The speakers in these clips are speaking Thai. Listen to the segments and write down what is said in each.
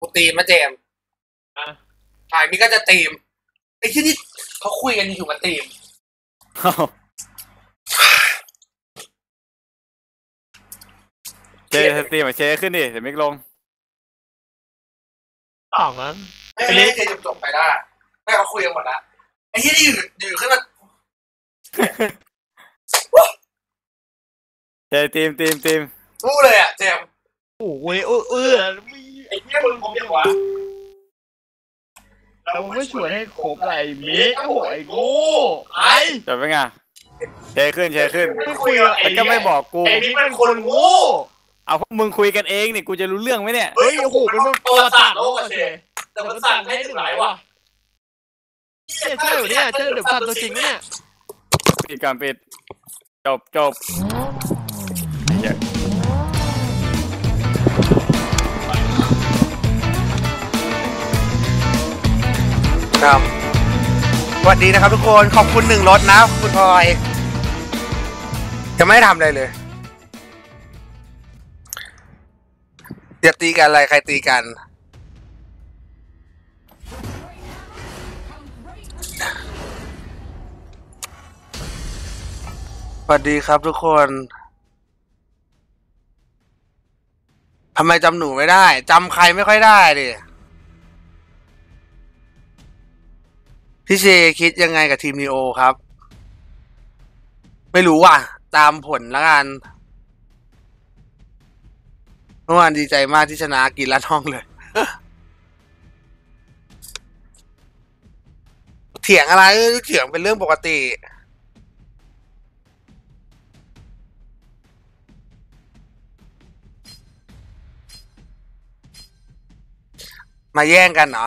กูตีมนะเจมถ่ายนี่ก็จะตีมไอ้ที่นี่เขาคุยกันอยู่กับตีมเชยตีมอ่ะเชยขึ้นดิเดี๋ยวมิกลงต่างนั้นไอ้นี่เชยจบไปได้ไม่เขาคุยกันหมดละไอ้ที่นี่อยู่ขึ้นมาเชยตีมรู้เลยอ่ะเจมโอ้โหไอ้เนี่ยมึงคบยังวะเราไม่ชวนให้คบอะไรมิกโอ้ยกูไอ้จบไปไงเชยขึ้นแล้วก็ไม่บอกกูไอ้นี่เป็นคนงูเอาพวกมึงคุยกันเองนี่กูจะรู้เรื่องไหมเนี่ยเฮ้ยโอ้โหเป็นตัวสั่งโลกอะเชยแต่มันสั่งให้ถึงไหนวะเชยใช่หรือเนี่ยเชยเดือบสั่งตัวจริงเนี่ยปิดการปิดจบสวัสดีนะครับทุกคนขอบคุณหนึ่งรถนะคุณพลอยจะไม่ทำอะไรเลยอย่าตีกันอะไรใครตีกันสวัสดีครับทุกคนทำไมจำหนูไม่ได้จำใครไม่ค่อยได้ดิพี่เชคิดยังไงกับทีมนีโอครับไม่รู้ว่ะตามผลละกันเมื่อวานดีใจมากที่ชนะกินละท้องเลย เถียงอะไรเถียงเป็นเรื่องปกติมาแย่งกันเหรอ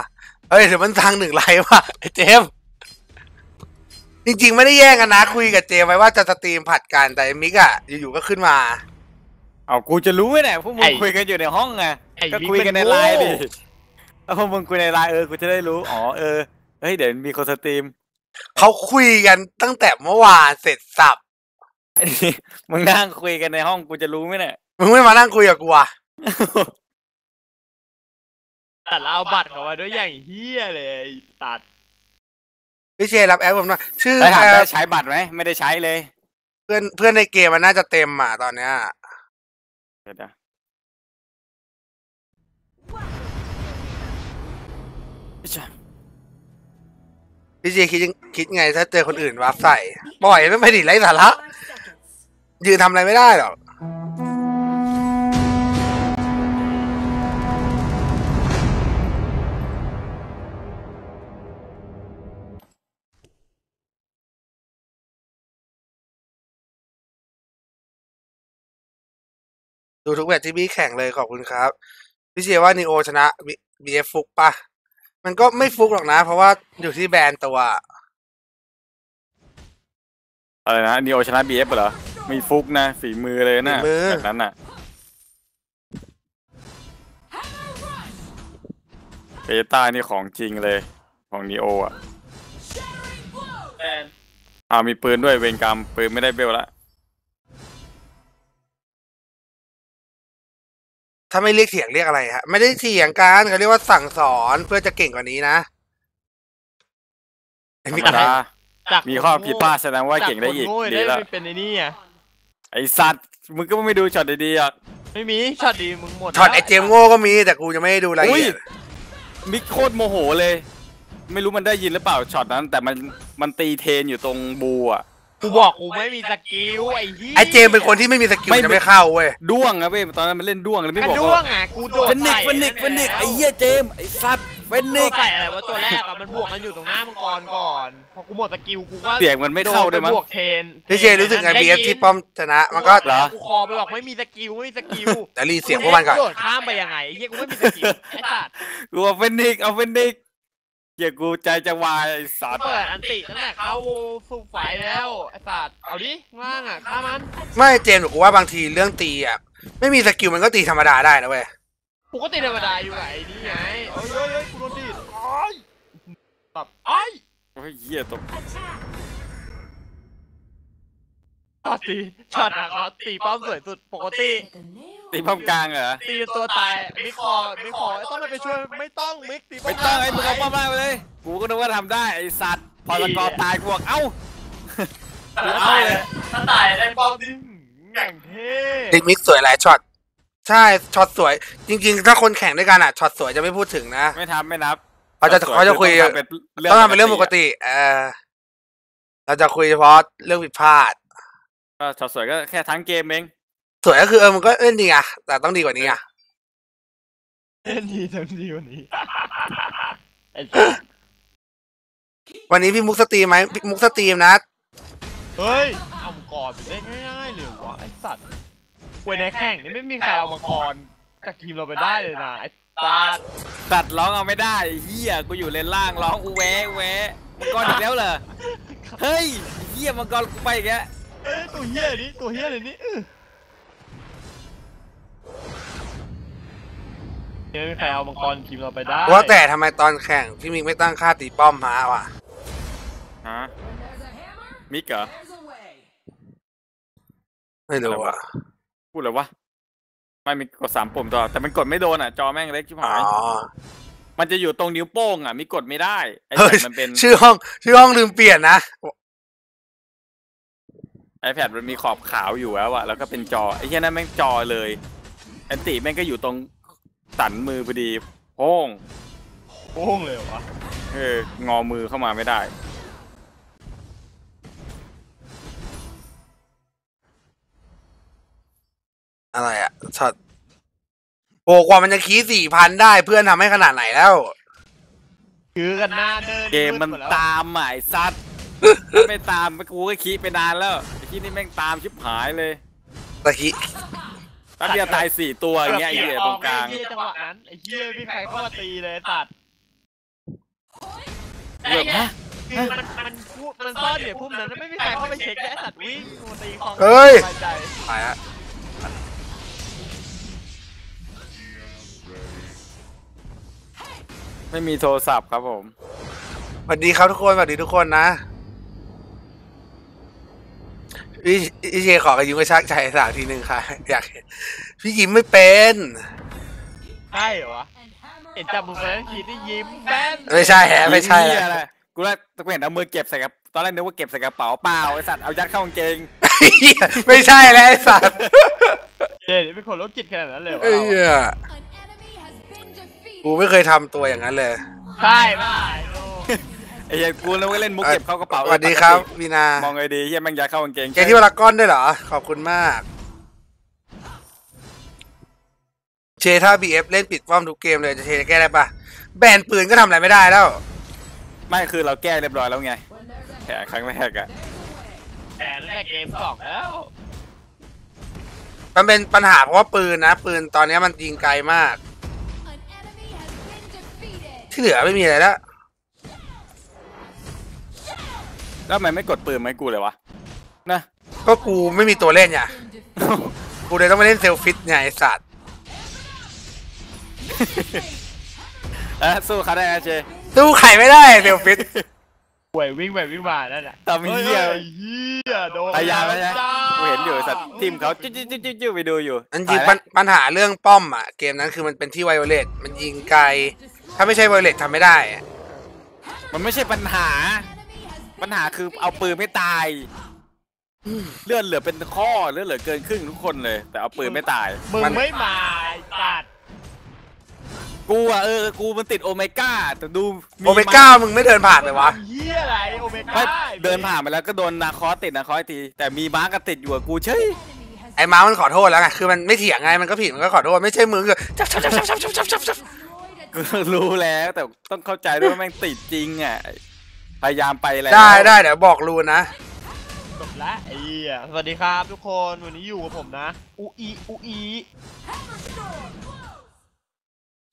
เฮ้ยเดี๋ยวมันทางหนึ่งไลฟ์ว่ะเจมจริงๆไม่ได้แย่งกันนะคุยกับเจมไว้ว่าจะสตรีมผัดกันแต่มิกอะอยู่ๆก็ขึ้นมาเอากูจะรู้ไหมเนี่ยพวกมึงคุยกันอยู่ในห้องไงก็คุยกันในไลน์ดิแล้วพวกมึงคุยในไลน์กูจะได้รู้อ๋อเฮ้ยเดี๋ยวมีคนสตรีมเขาคุยกันตั้งแต่เมื่อวานเสร็จสับมึงนั่งคุยกันในห้องกูจะรู้ไหมเนี่ยมึงไม่มานั่งคุยกับกูอะตัดเอาบัตรเขามาด้วยอย่างเฮี้ยเลยตัดพี่เชยรับแอปผมหน่อยชื่อแอปได้ใช้บัตรไหมไม่ได้ใช้เลยเพื่อนในเกมมันน่าจะเต็มอ่ะตอนเนี้ยเดี๋ยวพี่เชยคิดไงถ้าเจอคนอื่นวาร์ปใส่ปล่อยไม่ไปดิไร้สาระยืนทำอะไรไม่ได้หรอกดูทุกแมตช์ที่พี่แข่งเลยขอบคุณครับพี่เชียร์ว่านีโอชนะบีเอฟฟุกปะมันก็ไม่ฟุกหรอกนะเพราะว่าอยู่ที่แบรนด์ตัวอะไรนะนีโอชนะบีเอฟเหรอไม่ฟุกนะฝีมือเลยนะแบบนั้นน่ะเบต้านี่ของจริงเลยของนีโออ่ะมีปืนด้วยเวรกรรมปืนไม่ได้เบลละถ้าไม่เรียกเถียงเรียกอะไรฮะไม่ได้เถียงกันเขาเรียกว่าสั่งสอนเพื่อจะเก่งกว่านี้นะมีข้อผิดพลาดแสดงว่าเก่งได้อีกดีแล้วเป็นไอ้นี่อะไอสัตว์มึงก็ไม่ดูช็อตดีๆอ่ะไม่มีช็อตดีมึงหมดช็อตไอเจมโง่ก็มีแต่กูจะไม่ดูอะไรมิกโคตรโมโหเลยไม่รู้มันได้ยินหรือเปล่าช็อตนั้นแต่มันตีเทนอยู่ตรงบูอ่ะกูบอกกูไม่มีสกิลไอ้เจมเป็นคนที่ไม่มีสกิลจะไม่เข้าเว้ยด้วงนะเว้ยตอนนั้นมันเล่นด้วงเลยไม่บอกด้วงอ่ะกูโดนเฟนิกไอ้เหี้ยเจมไอ้สัตว์เฟนิกใส่อะไรวะตัวแรกอ่ะมันบวกกันอยู่ตรงหน้ามังกรก่อนพอกูหมดสกิลกูก็เสียงมันไม่เข้าด้วยมั้งบวกเทนพี่เจมรู้สึกไงบีเอฟที่ป้อมชนะมันก็เหรอกูคอไปบอกไม่มีสกิลแต่รีเสียงพวกมันก่อนโดดข้ามไปยังไงไอ้เหี้ยกูไม่มีสกิลไอ้สัตว์กูเอาเฟนิกเกี่ยกูใจจะวายไอ้สัตว์เปิดอันตินั่นแหละเขาสูบไฟแล้วไอ้สัตว์เอาดิว่างอ่ะฆ่ามันไม่เจมส์หรอกกูว่าบางทีเรื่องตีอ่ะไม่มีสกิลมันก็ตีธรรมดาได้นะเว้ยกูก็ตีธรรมดาอยู่ไงนี่ไงโอ้ยกูโดนตีตับไอ้เหี้ยตบ ตีป้อมสวยสุดปกติตีป้อมกลางเหรอตีตัวตายมิกคอมิกคอต้องไปช่วยไม่ต้องมิกตีไม่ต้องไอ้มึงเอาป้อมล่างไปเลยกูก็นึกว่าทำได้ไอ้สัตว์พอตะกอตายพวกเอ้าเอาเลยถ้าตายได้ป้อมดิแข่งเท่ตีมิกสวยหลายช็อตใช่ช็อตสวยจริงๆถ้าคนแข่งด้วยกันอ่ะช็อตสวยจะไม่พูดถึงนะไม่ทำไม่นับเขาจะคุยต้องทำเป็นเรื่องปกติเราจะคุยเฉพาะเรื่องผิดพลาดช็อตสวยก็แค่ทั้งเกมเองสวยก็คือมันก็เล่นดีอ่ะแต่ต้องดีกว่านี้อ่ะเล่นดีทำดีกว่านี้วันนี้พี่มุกสตรีมไหมพี่มุกสตรีมนะเฮ้ยเอามังกรไปได้ง่ายๆเลยวะไอสัตว์เว้ยในแข่งนี่ไม่มีใครเอามังกรกับทีมเราไปได้เลยนะไอสัตว์ตัดร้องเอาไม่ได้เฮียกูอยู่เลนล่างร้องอูแวะอูแวะมังกรอีกแล้วเหรอเฮ้ยเฮียมังกรกูไปแกตัวเฮี้ยนี่ตัวเฮี้ยเลยนี่ยังไม่ใครเอามังกรทีมเราไปได้ว่าแต่ทำไมตอนแข่งพี่มิกไม่ตั้งค่าตีป้อมหาวะฮะมิกเหรอไม่รู้ว่ะพูดเลยวะไม่มีกด3ปุ่มต่อแต่มันกดไม่โดนอ่ะจอแม่งเล็กชิบหายมันจะอยู่ตรงนิ้วโป้งอ่ะมิกกดไม่ได้ไอ้มันเป็นชื่อห้องลืมเปลี่ยนนะiPad มันมีขอบขาวอยู่แล้วอะแล้วก็เป็นจอไอ้เช่นนั้นแม่งจอเลยอันติแม่งก็อยู่ตรงสันมือพอดีโป้งเลยวะงอมือเข้ามาไม่ได้อะไรอะช็อตโอ้กว่ามันจะคี 4,000 ได้เพื่อนทำให้ขนาดไหนแล้วยื้อกันหน้าเดินเกมมันตามหมายซัดไม่ตามกูก็ขี้ไปนานแล้วขี้นี่แม่งตามชิบหายเลยตะขี้ตะเกียตาย4ตัวอย่างเงี้ยไอ้เหี้ยตรงกลางไอ้เหี้ยจังหวะนั้นไอ้เหี้ยพี่ใครเข้ามาตีเลยตัดเลิกฮะมันซ่อนเดี๋ยวพุ่มนั้นไม่มีใครเข้าไปเช็คได้สัตว์วิ่งกูตีคลองเฮ้ยตายฮะไม่มีโทรศัพท์ครับผมสวัสดีครับทุกคนสวัสดีทุกคนนะพี่เชขอกระยุ้งกระชากใจสาวทีหนึ่งค่ะอยากพี่ยิ้มไม่เป็นใช่เหรอเห็นจับมือแฟนขีดที่ยิ้มแฟนไม่ใช่อะไรกูเห็นเอามือเก็บใส่กระเป๋าตอนแรกนึกว่าเก็บใส่กระเป๋าเปล่าไอ้สัตว์เอายัดเข้ากางเกงไม่ใช่แล้วไอ้สัตว์เดี๋ยวเป็นคนโรคจิตขนาดนั้นเลยเหรอกูไม่เคยทำตัวอย่างนั้นเลยใช่ไหมไอ้ยัยกูแล้วก็เล่นมุกเก็บเข้ากระเป๋าสวัสดีครับวีนามองไงดีเฮียแม่งยาเข้ากางเกงแกที่วารากอนด้วยเหรอขอบคุณมากเชถ้า BF เล่นปิดป้อมทุกเกมเลยจะเชแก้ได้ปะแบนปืนก็ทำอะไรไม่ได้แล้วไม่คือเราแก้เรียบร้อยแล้วไงแข่งครั้งแรกอะแข่งแรกเกมสองแล้วมันเป็นปัญหาเพราะว่าปืนนะปืนตอนนี้มันยิงไกลมากที่เหลือไม่มีอะไรแล้วแล้วทำไมไม่กดปืนไม่กูเลยวะนะก็กูไม่มีตัวเล่นไงกูเลยต้องมาเล่นเซลฟิตไงไอ้สัตว์สู้เขาได้นะเจสู้ไข่ไม่ได้เซลฟิตป่วยวิ่งไปวิ่งมานั่นแหละทำเหี้ยโดนพยายามแล้วนะกูเห็นอยู่สัตว์ทีมเขาจิ้วไปดูอยู่นั่นคือปัญหาเรื่องป้อมอ่ะเกมนั้นคือมันเป็นที่ไวโอเลตมันยิงไกลถ้าไม่ใช่ไวโอเลตทำไม่ได้มันไม่ใช่ปัญหาคือเอาปืนไม่ตายเลือดเหลือเป็นข้อเลือดเหลือเกินครึ่งทุกคนเลยแต่เอาปืนไม่ตายมึงไม่มาตัดกูอะกูมันติดโอเมก้าแต่ดูโอเมก้ามึงไม่เดินผ่านเลยวะเหี้ยอะไรโอเมก้าเดินผ่านไปแล้วก็โดนนาคอสติดนาคอสทีแต่มีม้าก็ติดอยู่กูเฉยไอ้ม้ามันขอโทษแล้วไงคือมันไม่เถียงไงมันก็ผิดมันก็ขอโทษไม่ใช่มึงเลยจับกูรู้แล้วแต่ต้องเข้าใจด้วยว่าแม่งติดจริงอะพยายามไปแล้วได้เดี๋ยวบอกรูนะจบละไอ้สวัสดีครับทุกคนวันนี้อยู่กับผมนะอูอี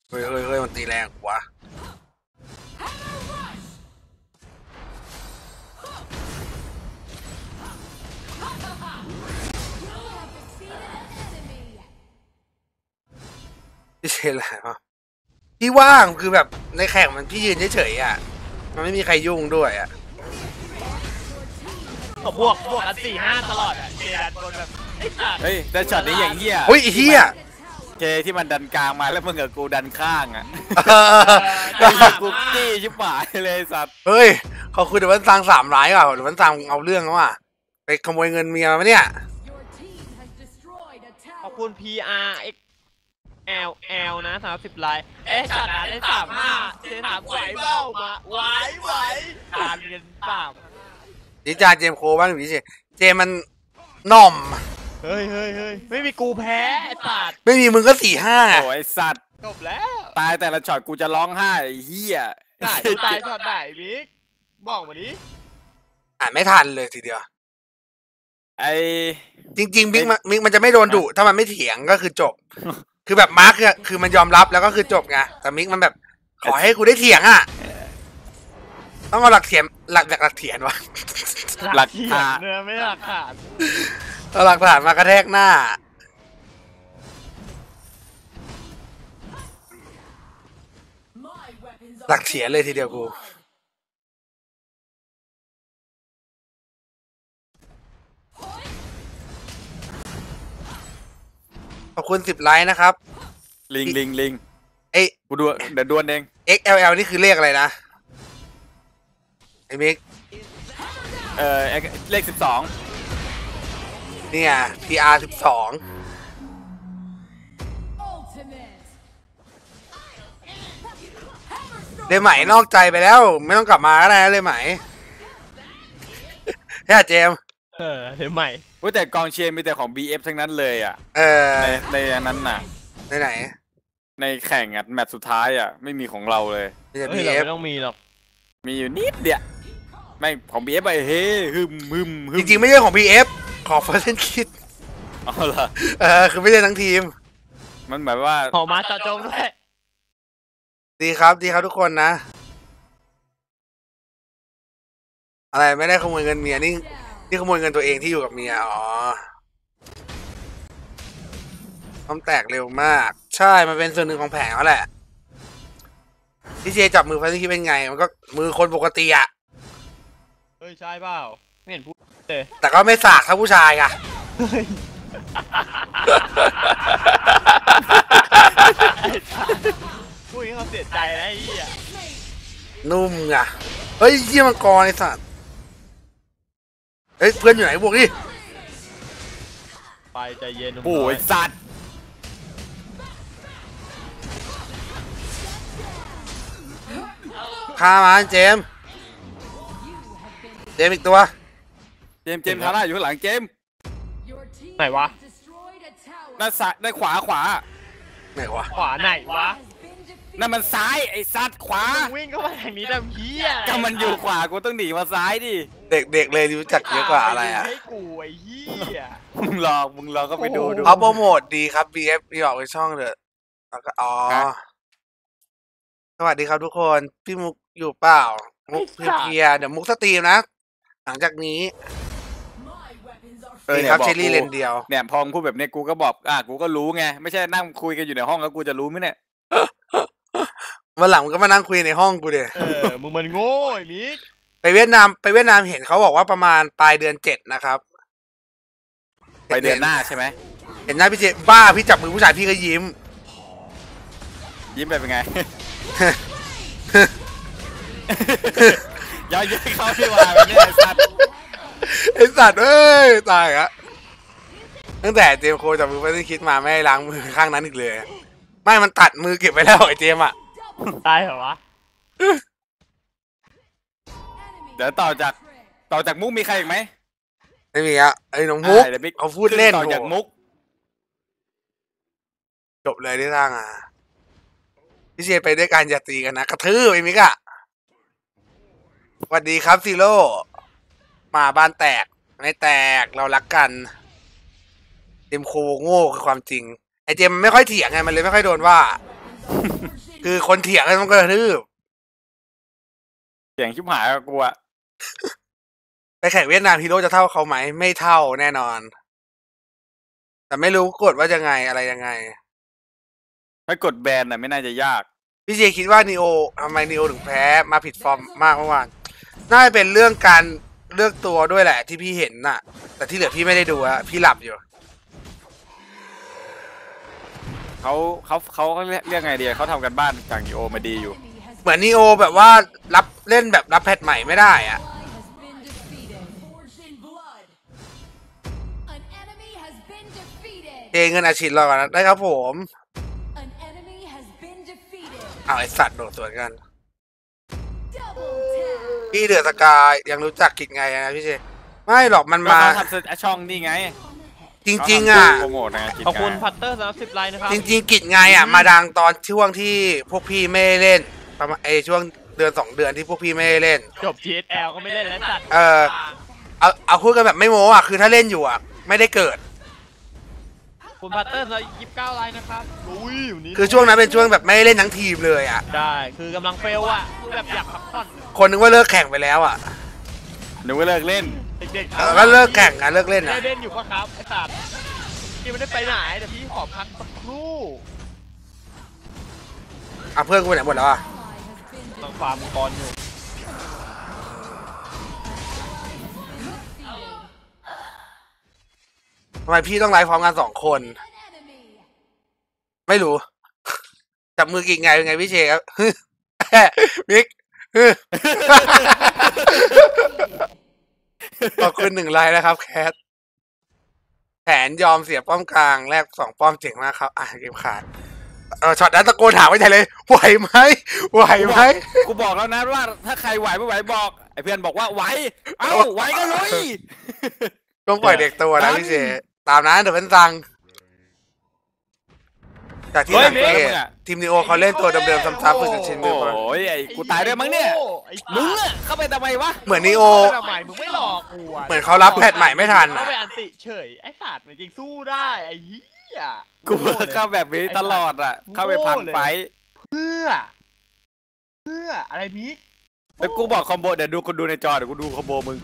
เฮ้ยมันตีแรงกว่าพี่เชลอะไรวะพี่ว่างคือแบบในแข่งมันพี่ยืนเฉยๆอ่ะมันไม่มีใครยุ่งด้วยอ่ะ ก็บวกกัน4-5ตลอดอ่ะเจดันบนแบบเฮ้ยแต่ช็อตนี้อย่างเหี้ยอุ้ยเหี้ยเจที่มันดันกลางมาแล้วมึงกับกูดันข้างอ่ะกูจี้ชิบหายเลยสัตว์เฮ้ยเขาคุยเดี๋ยวมันสร้างสามร้ายว่ะเดี๋ยวมันสร้างเอาเรื่องแล้วว่ะไปขโมยเงินเมียมาเนี่ยขอบคุณ PRXLL นะ30 ไลค์เอ๊ะฉันได้35เจถามไหวเบ้ามาไหวการเรียนเปล่าดิจ่าเจมโคบ้างหรือสิเจมันน่อมเฮ้ยไม่มีกูแพ้ไอ้สัตว์ไม่มีมึงก็4-5โอ้ยสัตว์จบแล้วตายแต่ละช็อตกูจะร้องไห้เฮียตายช็อตไหนบิ๊กบอกมาดิอ่านไม่ทันเลยทีเดียวไอ้จริงๆบิ๊กมันจะไม่โดนดุถ้ามันไม่เถียงก็คือจบคือแบบมาร์คคือมันยอมรับแล้วก็คือจบไงแต่บิ๊กมันแบบขอให้กูได้เถียงอ่ะต้องเอาหลักเถียงวะหลักฐานเนี่ยไม่หลักฐานเอาหลักฐานมากระแทกหน้าหลักเถียงเลยทีเดียวกูขอบคุณ10 ไลค์นะครับลิงเอ้ยกูดูเดี๋ยวดวลเอง XLL นี่คือเลขอะไรนะไอ้มิกเลข12นี่ไง PR 12เลยไหมนอกใจไปแล้วไม่ต้องกลับมาก็ได้เลยไหมเฮ้ยเจมเลยไหมว่าแต่กองเชียร์มีแต่ของ BF ทั้งนั้นเลยอ่ะในนั้นน่ะไหนในแข่งอ่ะแมตช์สุดท้ายอ่ะไม่มีของเราเลยไม่ต้องมีหรอกมีอยู่นิดเดียวไม่ของ BF ไปเฮ้ฮึมจริงๆไม่ใช่ของ BF ของ First Kid อ๋อเหรอคือไม่ใช่ทั้งทีมมันหมายว่าขอมาจอจงด้วยดีครับทุกคนนะอะไรไม่ได้ขโมยเงินเมียนี่ขโมยเงินตัวเองที่อยู่กับเมียอ๋อต้องแตกเร็วมากใช่มันเป็นส่วนหนึ่งของแผงแล้วแหละพี่เจจับมือพาที่คิดเป็นไงมันก็มือคนปกติอะเฮ้ยใช่เปล่าไม่เห็นพูดเลยแต่ก็ไม่สากเท่าผู้ชายอะพูดอย่างนี้เขาเสียใจนะไอ้เหี้ยนุ่มอะเฮ้ยเยี่ยมังกรไอ้สัตว์เฮ้ยเพื่อนอยู่ไหนบวกดิไปใจเย็นโอ้ยสัตว์ฆ่ามันเจมอีกตัวเจมฆ่าได้อยู่ข้างหลังเจมไหนวะด้านซ้ายด้านขวาไหนวะขวาไหนวะนั่นมันซ้ายไอ้สัตว์ขวาวิ่งเข้ามาทางนี้ดำเหี้ยก็มันอยู่ขวากูต้องหนีมาซ้ายดิเด็กเลยรู้จักเยอะกว่าอะไรอ่ะให้กูไอ้เหี้ยมึงลองก็ไปดูเอาโปรโมทดีครับ BF พี่ออกไปช่องเถอะอ๋อสวัสดีครับทุกคนพี่มุกอยู่เปล่ามุกเพียเดี๋ยวมุกสตรีมนะหลังจากนี้ดีครับเชลลี่เลนเดียวเนี่ยพองพูดแบบนี้กูก็บอกกูก็รู้ไงไม่ใช่นั่งคุยกันอยู่ในห้องแล้วกูจะรู้ไหมเนี่ยวันหลังมึงก็มานั่งคุยในห้องกูเด้อมึงมันโง่ไอ้มิกไปเวียดนามเห็นเขาบอกว่าประมาณปลายเดือน7นะครับไปเดือนหน้าใช่ไหมเห็นหน้าพี่เจบ้าพี่จับมือผู้ชายพี่ก็ยิ้มแบบเป็นไงย้อยเข้าที่วางแบบนี้ไอ้สัตว์เอ้ยตายละตั้งแต่เจมโคจับมือไปที่คิดมาไม่ล้างมือข้างนั้นอีกเลยไม่มันตัดมือเก็บไว้แล้วไอ้เจมอ่ะตายเหรอวะเดี๋ยวต่อจากมุกมีใครอีกไหมไม่มีอ่ะไอ้น้องมุกเขาพูดเล่นต่อจากมุกจบเลยได้ร่างอ่ะพี่เจไปด้วยการอย่าตีกันนะกระทืบไอ้มิกอ่ะสวัสดีครับซีโร่มาบ้านแตกไม่แตกเรารักกันเจมโคโง่คือความจริงไอเจมไม่ค่อยเถียงไงมันเลยไม่ค่อยโดนว่าคือคนเถียงกันมันก็กระทืบเสียงชิบหายกลัวไปแข่งเวียดนามฮีโร่จะเท่าเขาไหมไม่เท่าแน่นอนแต่ไม่รู้กดว่าจะไงอะไรยังไงให้กดแบนน่ะไม่น่าจะยากพี่เจคิดว่านีโอทำไมนีโอถึงแพ้มาผิดฟอร์มมากเมื่อวานน่าจะเป็นเรื่องการ เลือกตัวด้วยแหละที่พี่เห็นน่ะแต่ที่เหลือพี่ไม่ได้ดูอะพี่หลับอยู่เขาเรียกไงดีเขาทำกันบ้านจากนีโอมาดีอยู่เหมือนนีโอแบบว่ารับเล่นแบบรับแพทใหม่ไม่ได้อะเจเงินอาชีพเรากันนะได้ครับผมเอาไอสัตว์โดดสวนกันพี่เดือดสกายยังรู้จักกิจไงนะพี่เจไม่หรอกมันมาทำช่องนี่ไงจริงๆอ่ะขอบคุณพัตเตอร์30 ไลน์นะครับจริงๆกิจไงอ่ะมาดังตอนช่วงที่พวกพี่ไม่เล่นประมาณไอช่วงเดือน2 เดือนที่พวกพี่ไม่เล่นจบ TSL ก็ไม่เล่นแล้วจัดเอาพูดกันแบบไม่โม้อ่ะคือถ้าเล่นอยู่อ่ะไม่ได้เกิดคุณพัตเตอร์เรา29 ไลน์นะครับคือช่วงนั้นเป็นช่วงแบบไม่เล่นทั้งทีมเลยอ่ะได้คือกำลังเฟลอ่ะแบบอยากพักผ่อนคนนึกว่าเลิกแข่งไปแล้วอ่ะนึกว่าเลิกเล่นก็เลิกแข่งกันเลิกเล่นนะเล่นอยู่ป่ะครับไอ้สัตว์พี่ไม่ได้ไปไหนแต่พี่ขอพักสักครู่อ่ะเพื่อนกูไปไหนหมดแล้วอ่ะต้องฟาร์มก่อนอยู่ทำไมพี่ต้องไลฟ์พร้อมกัน2 คนไม่รู้จับมือกินไงเป็นไงพี่เชครับมิกขอบคุณ1 ไลน์นะครับแคทแผนยอมเสียป้อมกลางแลก2 ป้อมเจ๋งมากครับอ่ะเกมขาดช็อตนั้นตะโกนถามไว้ใจเลยไหวไหมไหวไหมกูบอกแล้วนะว่าถ้าใครไหวไม่ไหวบอกไอ้เพื่อนบอกว่าไหวเอ้าไหวก็เลยต้องปล่อยเด็กตัวนะพี่เจตามนั้นเดี๋ยวเป็นตังจากที่สังเกตทีมนีโอเขาเล่นตัวเดิมๆซ้ำๆฝึกกันชินไปโอ้ยไอ้กูตายด้วยมั้งเนี่ยมึงอะเข้าไปทำไมวะเหมือนนีโอเหมือนเขารับแพทใหม่ไม่ทันอะไอ้สัตว์จริงสู้ได้ไอ้เหี้ยกูเข้าแบบนี้ตลอดอะเข้าไปพังไฟเพื่ออะไรมิกแต่กูบอกคอมโบเดี๋ยวดูคนดูในจอเดี๋ยวกูดูคอมโบมึง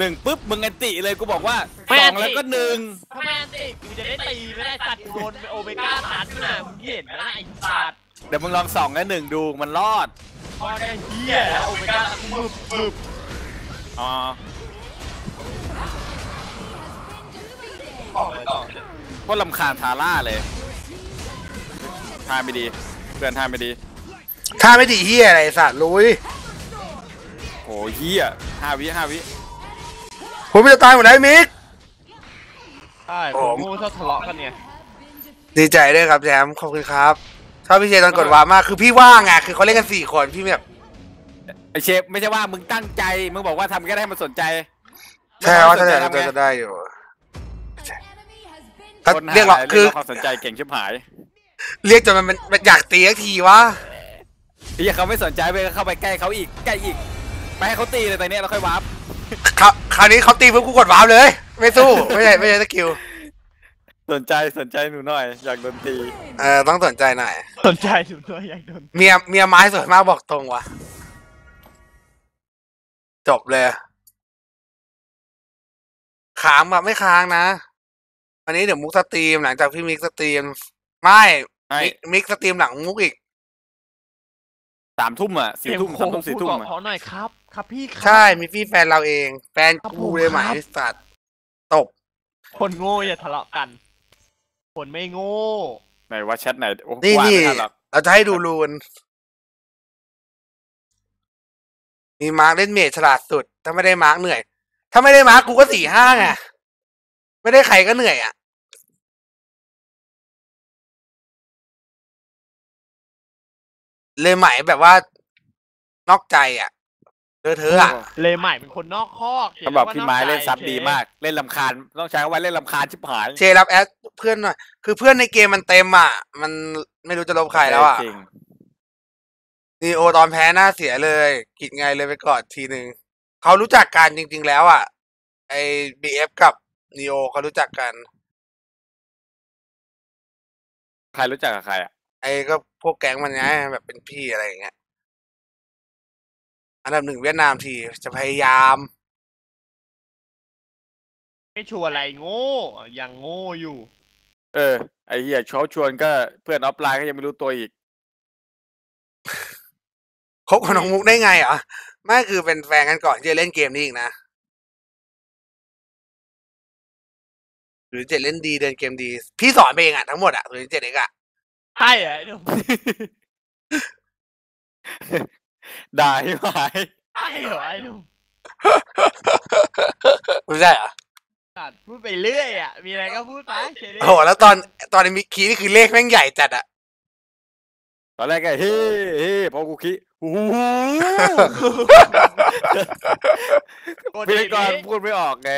1ปุ๊บมึงอันติเลยกูบอกว่า2แล้วก็1ถ้าไม่อันติกูจะได้ตีไม่ได้ตัดโดนโอเมก้าตัดขึ้นมามึงเห็นนะไอ้สัตว์เดี๋ยวมึงลอง2 และ 1ดูมันรอดพอได้เหี้ยโอเมก้าปึ๊บอ๋อก็ลำคาญทาร่าเลยท่าไม่ดีเพื่อนท่าไม่ดีเหี้ยอะไรสัตว์ลุยโอ้เหี้ย5 วิผมจะตายหมดแล้วมิกใช่ผมงูชอบทะเลาะกันเนี่ยดีใจด้วยครับแจมขอบคุณครับชอบพี่เชตอนกดว่ามากคือพี่ว่างไงคือเขาเล่นกัน4 คนพี่แบบไอเชฟไม่ใช่ว่ามึงตั้งใจมึงบอกว่าทำแค่ได้มันสนใจใช่ว่าถ้าได้ก็ได้อยู่เรียกหรอคือความสนใจเก่งชิบหายเรียกจนมันอยากตีสักทีวะไอ้เขาไม่สนใจไปเข้าไปใกล้เขาอีกไปให้เขาตีเลยตอนนี้เราค่อยวับคราวนี้เขาตีเพื่อกูกดว้าวเลยไม่สู้ไม่ใช่สกิลสนใจหนูหน่อยอยากโดนตีต้องสนใจหน่อยสนใจหนูหน่อยอยากโดนเมียไม้สวยมากบอกตรงว่ะจบเลยค้างแบบไม่ค้างนะวันนี้เดี๋ยวมุกสตรีมหลังจากพี่มิกสตรีมไม่มิกสตรีมหลังมุกอีก3 ทุ่มอ่ะ4 ทุ่ม 3 ทุ่ม 4 ทุ่มขอหน่อยครับพี่ใช่มีพี่แฟนเราเองแฟนกูเลยหมายสัตว์ตบคนโง่อย่าทะเลาะกันคนไม่โง่ไหนว่าแชทไหนนี่เราจะให้ดูรูนมีมาร์กเล่นเมจฉลาดสุดถ้าไม่ได้มาร์กเหนื่อยถ้าไม่ได้มาร์กกูก็4-5ไงไม่ได้ใครก็เหนื่อยอ่ะเลยใหม่แบบว่านอกใจอ่ะเธออ่ะเลยใหม่เป็นคนนอกคอกเขาบอกพี่ไม้เล่นซับดีมากเล่นลำคาญต้องใช้ว่าเล่นลำคาญชิบหายเชรับแอดเพื่อนหน่อยคือเพื่อนในเกมมันเต็มอ่ะมันไม่รู้จะลบใครแล้วอ่ะนีโอตอนแพ้หน้าเสียเลยกิดไงเลยไปกอดทีหนึ่งเขารู้จักกันจริงๆแล้วอ่ะไอบีเอฟกับนีโอเขารู้จักกันใครรู้จักกับใครอ่ะไอ้ก็พวกแก๊งมันไงแบบเป็นพี่อะไรอย่างเงี้ยอันดับ1เวียดนามทีจะพยายามไม่ชวนอะไรโง่ยังโง่อยู่ไอ้เหี้ยชอบชวนก็เพื่อนออฟไลน์ก็ยังไม่รู้ตัวอีกคบกับน้องมุกได้ไงอ่ะไม่คือเป็นแฟนกันก่อนที่จะเล่นเกมนี้อีกนะ 007เล่นดีเดินเกมดีพี่สอนเองอ่ะทั้งหมดอ่ะ007เองอ่ะใช่อ่ะได้ไหมใช่เหรอไอ้หนุ่มไม่ใช่เหรอพูดไปเรื่อยอ่ะมีอะไรก็พูดไปโอ้โหแล้วตอนมิกกี้นี่คือเลขแม่งใหญ่จัดอ่ะตอนแรกก็เฮ้เฮ้พอกูคิดโอ้โหพิธีกรพูดไม่ออกไง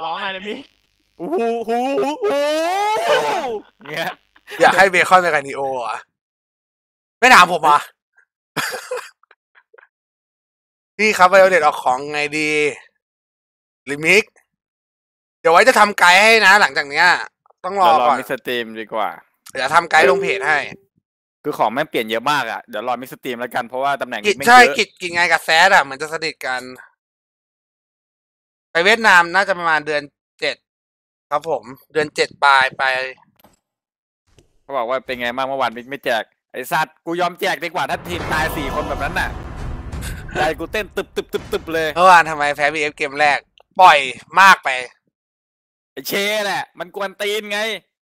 ร้องไงนะพี่โอ้โหโอ้โหเนี่ยอยากให้เบคอนเป็นคานิโออ่ะไม่ถามผมอ่ะพี่ครับไวโอเลตออกของไงดีลิมิกเดี๋ยวไว้จะทำไกด์ให้นะหลังจากเนี้ยต้องรอก่อนมิสตรีมดีกว่าเดี๋ยวทำไกด์ลงเพจให้คือของแม่งเปลี่ยนเยอะมากอ่ะเดี๋ยวรอมิสตรีมแล้วกันเพราะว่าตำแหน่งใช่กิจไงกับแซดอ่ะเหมือนจะสนิทกันไปเวียดนามน่าจะประมาณเดือน7ครับผมเดือน7ปลายไปเขาบอกว่าเป็นไงบ้างเมื่อวานมิกไม่แจกไอ้สัตว์กูยอมแจกดีกว่าถ้าทีมตาย4คนแบบนั้นน่ะใจกูเต้นตึบเลยเมื่อวานทำไมแพ้บีเอฟเกมแรกปล่อยมากไปไอ้เชแหละมันกวนตีนไง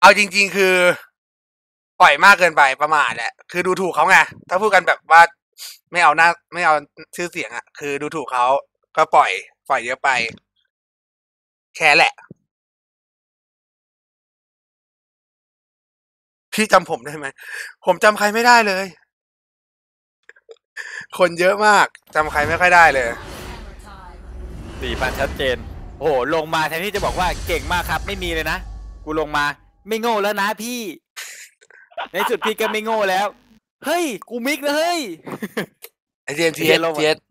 เอาจริงๆคือปล่อยมากเกินไปประมาทแหละคือดูถูกเขาไงถ้าพูดกันแบบว่าไม่เอาชื่อเสียงอ่ะคือดูถูกเขาก็ปล่อยเยอะไปแค่แหละพี่จำผมได้ไหมผมจำใครไม่ได้เลยคนเยอะมากจำใครไม่ค่อยได้เลยสีพันชัดเจนโอ้โหลงมาแทนที่จะบอกว่าเก่งมากครับไม่มีเลยนะกูลงมาไม่โง่แล้วนะพี่ในสุดพี่ก็ไม่โง่แล้วเฮ้ยกูมิกนะเฮ้ยไอเจมส์เจมส์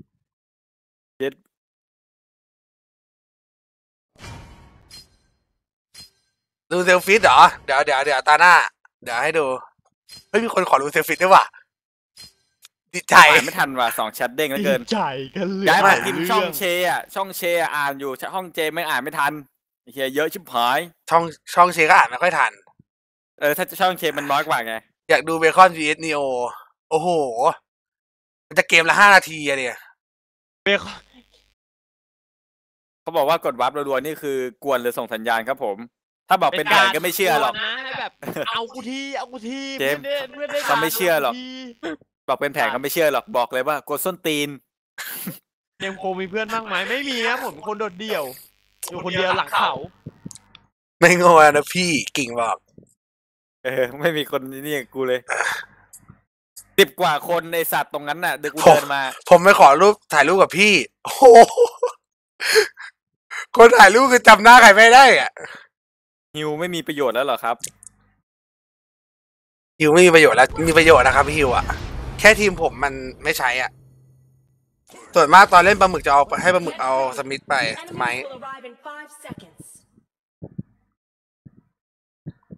ดูเซลฟี่เหรอเดี๋ยวตาหน้าเดี๋ยวให้ดูเฮ้ยมีคนขอดูเซลฟี่ด้วยว่ะดีใจไม่ทันว่ะ2แชทเด้งแล้วเกินดีใจกันเลยย้ายมากินช่องเชอ่ะช่องเชอ่านอยู่ช่องเจไม่อ่านไม่ทันเฮียเยอะชิบหายช่องเชก็อ่านไม่ค่อยทันถ้าช่องเชมันน้อยกว่าไงอยากดูเบคอน vs Neo โอ้โหมันจะเกมละ5นาทีอะเนี่ยเบคอนเขาบอกว่ากดวาร์ปรัวๆนี่คือกวนหรือส่งสัญญาณครับผมถ้าบอกเป็นการก็ไม่เชื่อหรอกเอากูทีเจมเขาไม่เชื่อหรอกบอกเป็นแผงเขาไม่เชื่อหรอกบอกเลยว่ากดส้นตีนเจมโคมีเพื่อนบ้างไหมไม่มีนะผมคนโดดเดี่ยวอยู่คนเดียวหลังเขาไม่งอนะพี่กิ่งบอกไม่มีคนนี่กูเลย10 กว่าคนในสัตว์ตรงนั้นน่ะเดี๋ยวกูเดินมาผมไม่ขอรูปถ่ายรูปกับพี่โอ้คนถ่ายรูปคือจำหน้าใครไม่ได้อ่ะฮิวไม่มีประโยชน์แล้วเหรอครับฮิวไม่มีประโยชน์แล้วมีประโยชน์นะครับฮิวอ่ะแค่ทีมผมมันไม่ใช้อ่ะส่วนมากตอนเล่นปลาหมึกจะเอาให้ปลาหมึกเอาสมิธไปไหม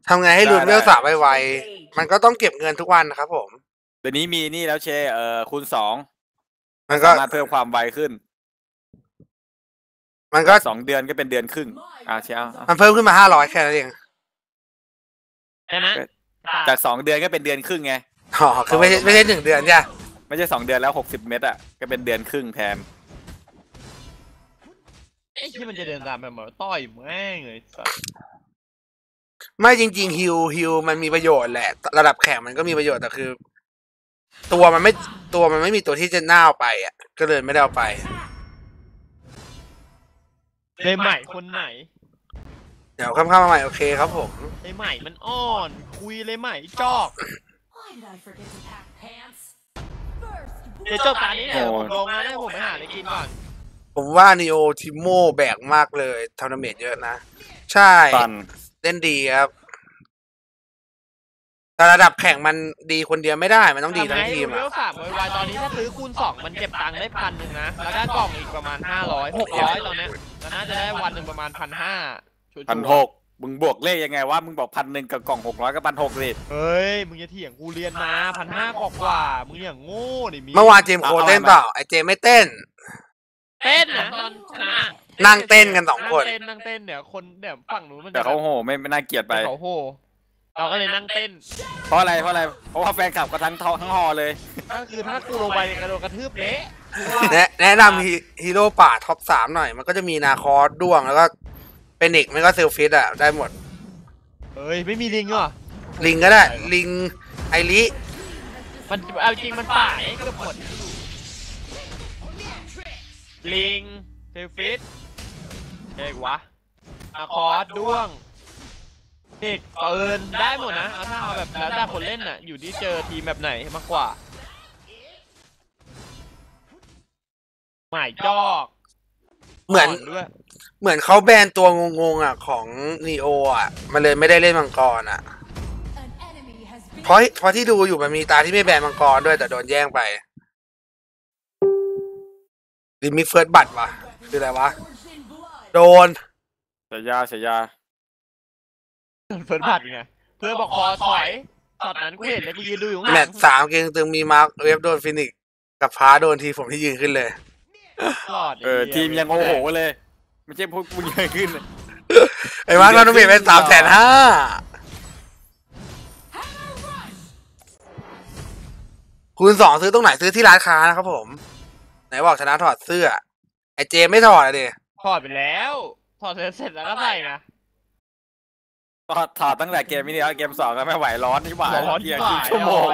ทำไงให้ลุ้นเรื่องสาบไวๆมันก็ต้องเก็บเงินทุกวันนะครับผมเดี๋ยวนี้มีนี่แล้วเชคูณ 2มันก็มาเพิ่มความไวขึ้นมันก็2 เดือนก็เป็นเดือนครึ่งเชียวมันเพิ่มขึ้นมา500แค่นั้นเองนะจาก2 เดือนก็เป็นเดือนครึ่งไงอ๋อคือไม่ใช่1 เดือนใช่ไม่ใช่2 เดือนแล้ว60 เม็ดอ่ะก็เป็นเดือนครึ่งแทนไอ้ที่มันจะเดินตามไปหมดต้อยแม่งเลยไม่จริงๆฮิวมันมีประโยชน์แหละระดับแข่งมันก็มีประโยชน์แต่คือตัวมันไม่มีตัวที่จะน่าเอาไปอ่ะก็เลยไม่ได้เอาไปในใหม่คนไหนเดี๋ยวข้ามมาใหม่โอเคครับผมในใหม่มันอ่อนคุยเลยใหม่จอกเดี๋ยวจบตานี้เดี๋ยวผมลงนะแล้วผมไปหาอะไรกินก่อนผมว่านิโอทิโมแบกมากเลยทัวร์นาเมนต์เยอะนะใช่เล่นดีครับแต่ระดับแข่งมันดีคนเดียวไม่ได้มันต้องดีทั้งทีมอ่ะเลี้ยว3ไวๆตอนนี้ถ้าซื้อคูณ 2มันเก็บตังค์ได้1,000นะแล้วก็กล่องอีกประมาณ500 600ตอนนี้แล้วน่าจะได้วันหนึ่งประมาณ1,500 1,600มึงบวกเลขยังไงวะมึงบอก1,000กับกล่อง600กับ1,600เลยเฮ้ยมึงจะเถียงกูเรียนมา1,500กว่ามึงอย่างโง่ดิมีเมื่อวานเจมโคเต้นเปล่าไอเจมไม่เต้นนะตอนชนะนั่งเต้นกัน2 คนนั่งเต้นเดี๋ยวคนเดี๋ยวฝั่งนู้นมันแต่เขาโหไม่น่าเกลียดไปเขาโหเราก็เลยนั่งเต้นเพราะอะไรเพราะว่าแฟนคลับกระทั้งฮอเลยก็คือถ้ากูลงไปกระโดดกระทืบเละแนะนำฮีโร่ป่าท็อป 3หน่อยมันก็จะมีนาคอสด้วงแล้วก็ เป็นอีกไม่ก็เซลฟิสอ่ะได้หมดเฮ้ยไม่มีลิงเหรอลิงก็ได้ลิงไอริมันเอาจริงมันป่าไอ้กระปดลิงเซลฟิสเอกวะอาคอร์ดด้วงเด็กเปิดได้หมดนะเอาถ้าเอาแบบแล้วแต่คนเล่นน่ะอยู่ที่เจอทีมแบบไหนมากกว่าหมายจอกเหมือนเขาแบนตัวงงๆอ่ะของนีโออ่ะมันเลยไม่ได้เล่นมังกรอ่ะเพราะที่ดูอยู่มันมีตาที่ไม่แบนมังกรด้วยแต่โดนแย่งไปดิมิเฟิร์สบัตวะคืออะไรวะโดนเสียยาเฟิร์สบัตไงเพื่อบอกขอถอยตอนนั้นกูเห็นแล้วกูยืนดูอยู่แมตช์สามเกมตึงมีมาร์คเวฟโดนฟินิกซ์กับพาโดนทีผมที่ยืนขึ้นเลยทีมยังโอ้โหเลยไม่ใช่พวกมึงยังขึ้นไอ้มาร์คเราต้องเปลี่ยนเป็น350,000คูณ 2ซื้อตรงไหนซื้อที่ร้านค้านะครับผมไหนบอกชนะถอดเสื้อไอเจไม่ถอดเลยถอดไปแล้วถอดเสร็จแล้วก็ใส่นะถอดตั้งแต่เกมนี้แล้วเกม2ก็ไม่ไหวร้อนที่บ่ายเที่ยงชั่วโมง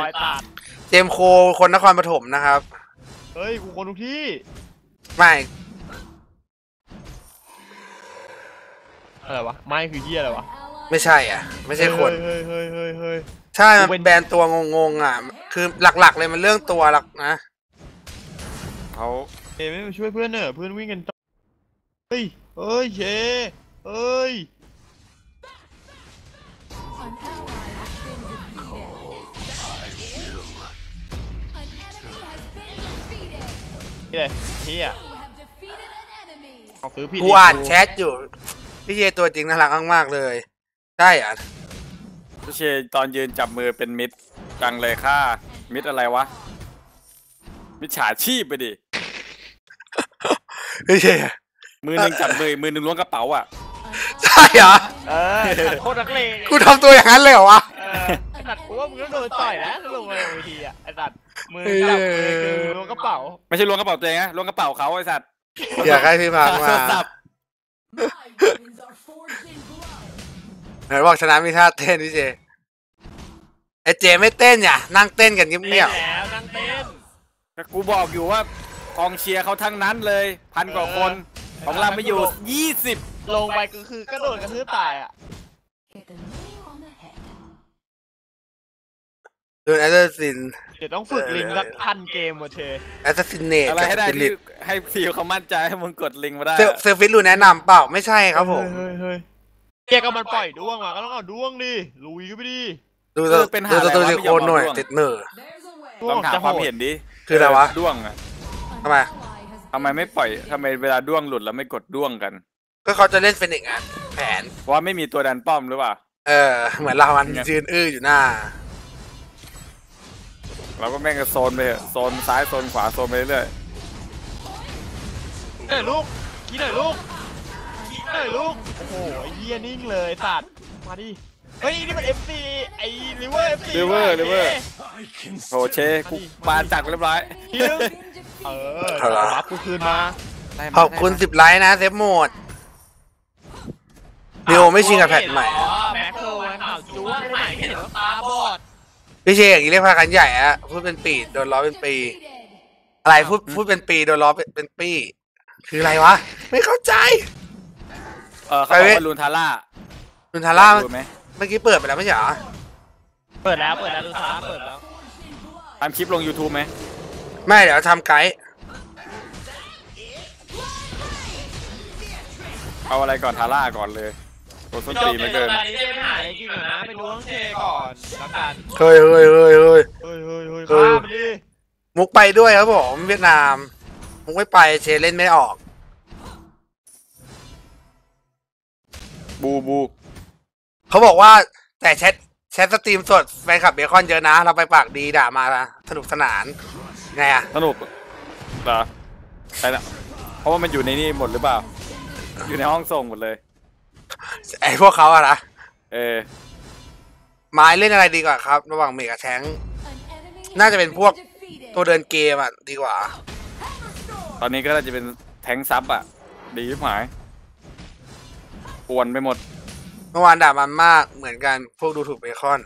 เจมโคคนนครปฐมนะครับเฮ้ยกูคนทุกที่ไม่อะไรวะไม่คือเหี้ยอะไรวะไม่ใช่อ่ะไม่ใช่คนใช่มันเป็นแบรนด์ตัวงงๆอ่ะคือหลักๆเลยมันเรื่องตัวหลักนะเขาเอไม่มาช่วยเพื่อนเนอะเพื่อนวิ่งกันเฮ้ยเชเฮ้ยพี่อ่ะกูอ่านแชทอยู่พี่เชตัวจริงน่ารักมากเลยได้อ่ะพี่เชตอนยืนจับมือเป็นมิดจังเลยค่ะมิดอะไรวะมิดฉาชีพไปดิพี่เชมือหนึ่งจับมือมือหนึ่งล้วงกระเป๋าอ่ะใช่เหรอโคตรนักเลงกูทำตัวอย่างนั้นเลยเหรอวะตัดกูว่ามึงต้องโดนต่อยนะลงมาในทีอ่ะไอ้สัตว์มือจับมือคือล้วงกระเป๋าไม่ใช่ล้วงกระเป๋าตัวเองนะล้วงกระเป๋าเขาไอ้สัตว์อยากให้พี่พามาไหนบอกชนะมีท่าเต้นพี่เจไอ้เจไม่เต้นอย่านั่งเต้นกันเงียบๆนั่งเต้นแต่กูบอกอยู่ว่ากองเชียร์เขาทั้งนั้นเลย1,000 กว่าคนของเราไม่อยู่20ลงไปก็คือกระโดดกระทืบตายอ่ะโดนแอสซัสซินเดี๋ยวต้องฝึกลิงสัก1,000 เกมว่ะเชแอสซัสซินเนตอะไรให้ได้ให้ฟิวเขามั่นใจให้มึงกดลิงมาได้เซอร์ฟิสรู้แนะนำเปล่าไม่ใช่ครับผมเจ๊ก็มันปล่อยด้วงมาก็ต้องเอาด้วงดิลุยก็ไปดิดูเป็นหาตัวเจโคนหน่อยติดเนอร์ต้องหาความเห็นดิคืออะไรวะด้วงอ่ะทำไมไม่ปล่อยทำไมเวลาด้วงหลุดแล้วไม่กดด้วงกันก็เขาจะเล่นเป็นอีกงานแผนว่าไม่มีตัวดันป้อมหรือเปล่าเหมือนเรามันยืนอื้ออยู่หน้าเราก็แม่งก็โซนไปโซนซ้ายโซนขวาโซนไปเรื่อยเฮ้ยลูกกินเลยลูกกินเลยลูกโอ้โหไอ้เหี้ยนิ่งเลยตัดมาดิเฮ้ยนี่มัน FC ไอ้ลิเวอร์โอเชกูปานจักเรียบร้อยรับกูคืนมาขอบคุณ10 ไลค์นะเซฟโหมดเดียวไม่ชิงกับแพทใหม่พี่เชยอย่างนี้เรียกพากันใหญ่อะพูดเป็นปีโดนล้อเป็นปีอะไรพูดเป็นปีโดนล้อเป็นปีคืออะไรวะไม่เข้าใจเขาบอกว่าลูนทาร่าเมื่อกี้เปิดไปแล้วไม่ใช่เหรอเปิดแล้วลูนทาร่าเปิดแล้วทำคลิปลง YouTube ไหมไม่เดี๋ยวทำไกด์เอาอะไรก่อนทาร่าก่อนเลยโดนส้นตีนไม่เกินไปล้วงเชก่อนแล้วกันเฮ้ยมุกไปด้วยครับผมเวียดนามมุกไม่ไปเชเล่นไม่ออกบูเขาบอกว่าแต่แชทสตรีมสดแฟนคลับเบคอนเยอะนะเราไปปากดีด่ามาสนุกสนานไงอะสนุกเหรอใช่นะเพราะว่ามันอยู่ในนี่หมดหรือเปล่าอยู่ในห้องส่งหมดเลยไอพวกเขาอะนะไม้เล่นอะไรดีกว่าครับระหว่างเมกกับแทงน่าจะเป็นพวกตัวเดินเกมอะดีกว่าตอนนี้ก็น่าจะเป็นแทงซับอะดีที่หมาย ป่วนไปหมดเมื่อวานด่ามันมากเหมือนกันพวกดูถูกเบคอน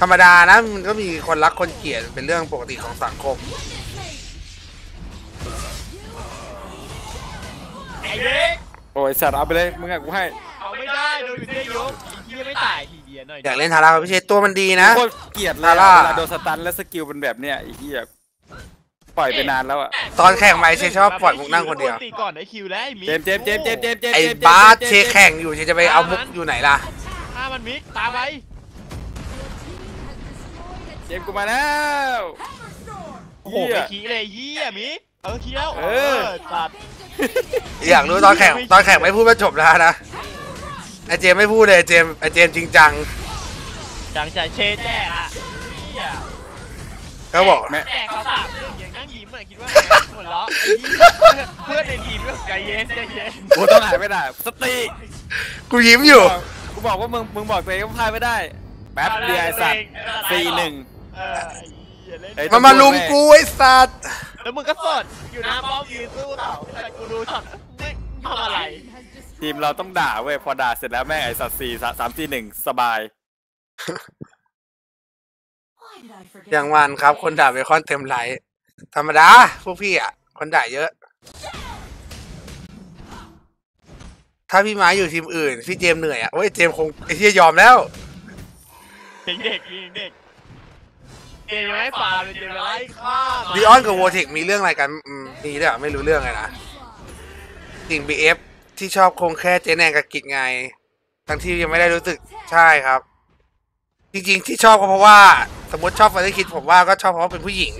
ธรรมดานะมันก็มีคนรักคนเกลียดเป็นเรื่องปกติของสังคมโอ้ยสัตว์เอาไปเลยมึงไงกูให้เอาไม่ได้โดนพี่ยกพี่ไม่ตายทีเดียวหน่อยอยากเล่นทาร่าพี่เชตัวมันดีนะเกลียดทาร่าโดนสตันและสกิลเป็นแบบเนี้ยไอ้เหี้ยปล่อยไปนานแล้วอะตอนแข่งไม่เชชอบปล่อยมุกนั่งคนเดียวเจมไอ้บาสเชแข่งอยู่เชจะไปเอามุกอยู่ไหนล่ะถ้ามันมิกตาไปเจมกูมาแล้วโอ้โหไปขี้เลยเหี้ยมิกเออขี้แล้วเออตัดอยากรู้ตอนแข่งไม่พูดว่าจบแล้วนะไอเจมไม่พูดเลยไอเจมจริงจังจังใจเชแจ๊ะเขาบอกแม่เขาสาบอย่างนั่งยิ้มเลยคิดว่าหัวเราะเพื่อนในทีมก็ใจเย็นใจเย็นกูต้องหายไม่ได้สติกูยิ้มอยู่กูบอกว่ามึงบอกตัวเองว่าพลาดไม่ได้แป๊บเดียวไอสัตว์ 4-1มันมาลุมกูไอ้สัตว์แล้วมึงก็สดอยู่หน้าป้อมยืนสู้เขาแต่กูดูช็อตไม่ทำอะไรทีมเราต้องด่าเว้ยพอด่าเสร็จแล้วแม่งไอ้สัตว์4-3-4-1สบายอย่างวันครับคนด่าเบคอนเต็มไหลธรรมดาพวกพี่อ่ะคนด่าเยอะถ้าพี่ไม้อยู่ทีมอื่นพี่เจมเหนื่อยอ่ะโอ้ยเจมคงไอ้ที่ยอมแล้วเด็กเจมไม่ฟาร์มเจมไล่ฆ่าดิออนกับวอร์เทคมีเรื่องอะไรกันมีด้วยไม่รู้เรื่องไงนะสิ่ง BF ที่ชอบคงแค่เจแนงกับกิจไงทั้งที่ยังไม่ได้รู้สึกใช่ครับจริงๆที่ชอบก็เพราะว่าสมมติชอบฟาร์ตี้คิดผมว่าก็ชอบเพราะเป็นผู้หญิง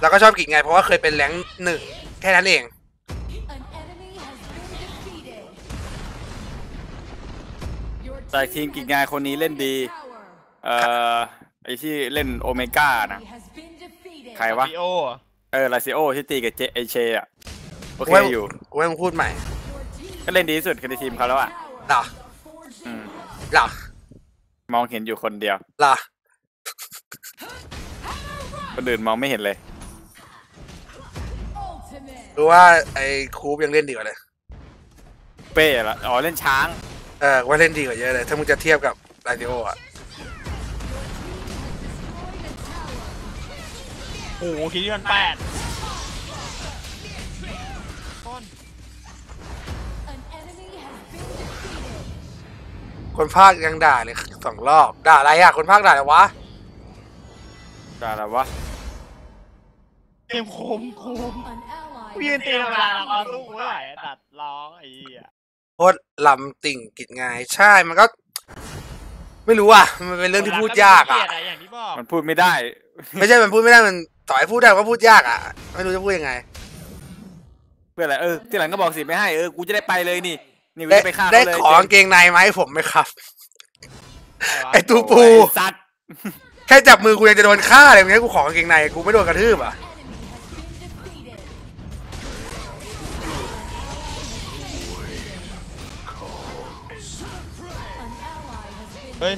แล้วก็ชอบกิจไงเพราะว่าเคยเป็นแรง1แค่นั้นเองแต่ทีมกิจไงคนนี้เล่นดีไอที่เล่นโอเมก้านะใครวะลาซิโอที่ตีกับเจไอเชอ่ะโอเคอยู่กูให้มึงพูดใหม่ก็เล่นดีที่สุดในทีมเขาแล้วอ่ะหรอหรอมองเห็นอยู่คนเดียวหรอคนอื่นมองไม่เห็นเลยรู้ว่าไอคูปยังเล่นดีกว่าเลยเป้ละอ๋อเล่นช้างว่าเล่นดีกว่าเยอะเลยถ้ามึงจะเทียบกับลาซิโออ่ะโอ้โหคิดว่ามัน8คนภาคยังด่าเลย2รอบด่าอะไรอ่ะคนภาคด่าอะไรวะด่าอะไรวะเต็มโคมเวียนเต็มเวลาเราสู้ไม่ไหวตัดร้องไอ้โคตรลำติ่งกิจไงใช่มันก็ไม่รู้อ่ะมันเป็นเรื่องที่พูดยากอ่ะมันพูดไม่ได้ไม่ใช่มันพูดไม่ได้มันต่อให้พูดได้ก็พูดยากอ่ะไม่รู้จะพูดยังไงเพื่ออะไรที่หลังก็บอกสิไม่ให้กูจะได้ไปเลยนี่ไปฆ่าได้ของกางเกงในไหมผมไหมครับไอตูปูสัตว์แค่จับมือกูยังจะโดนฆ่าเลยงั้นกูของกางเกงในกูไม่โดนกระทืบอ่ะเฮ้ย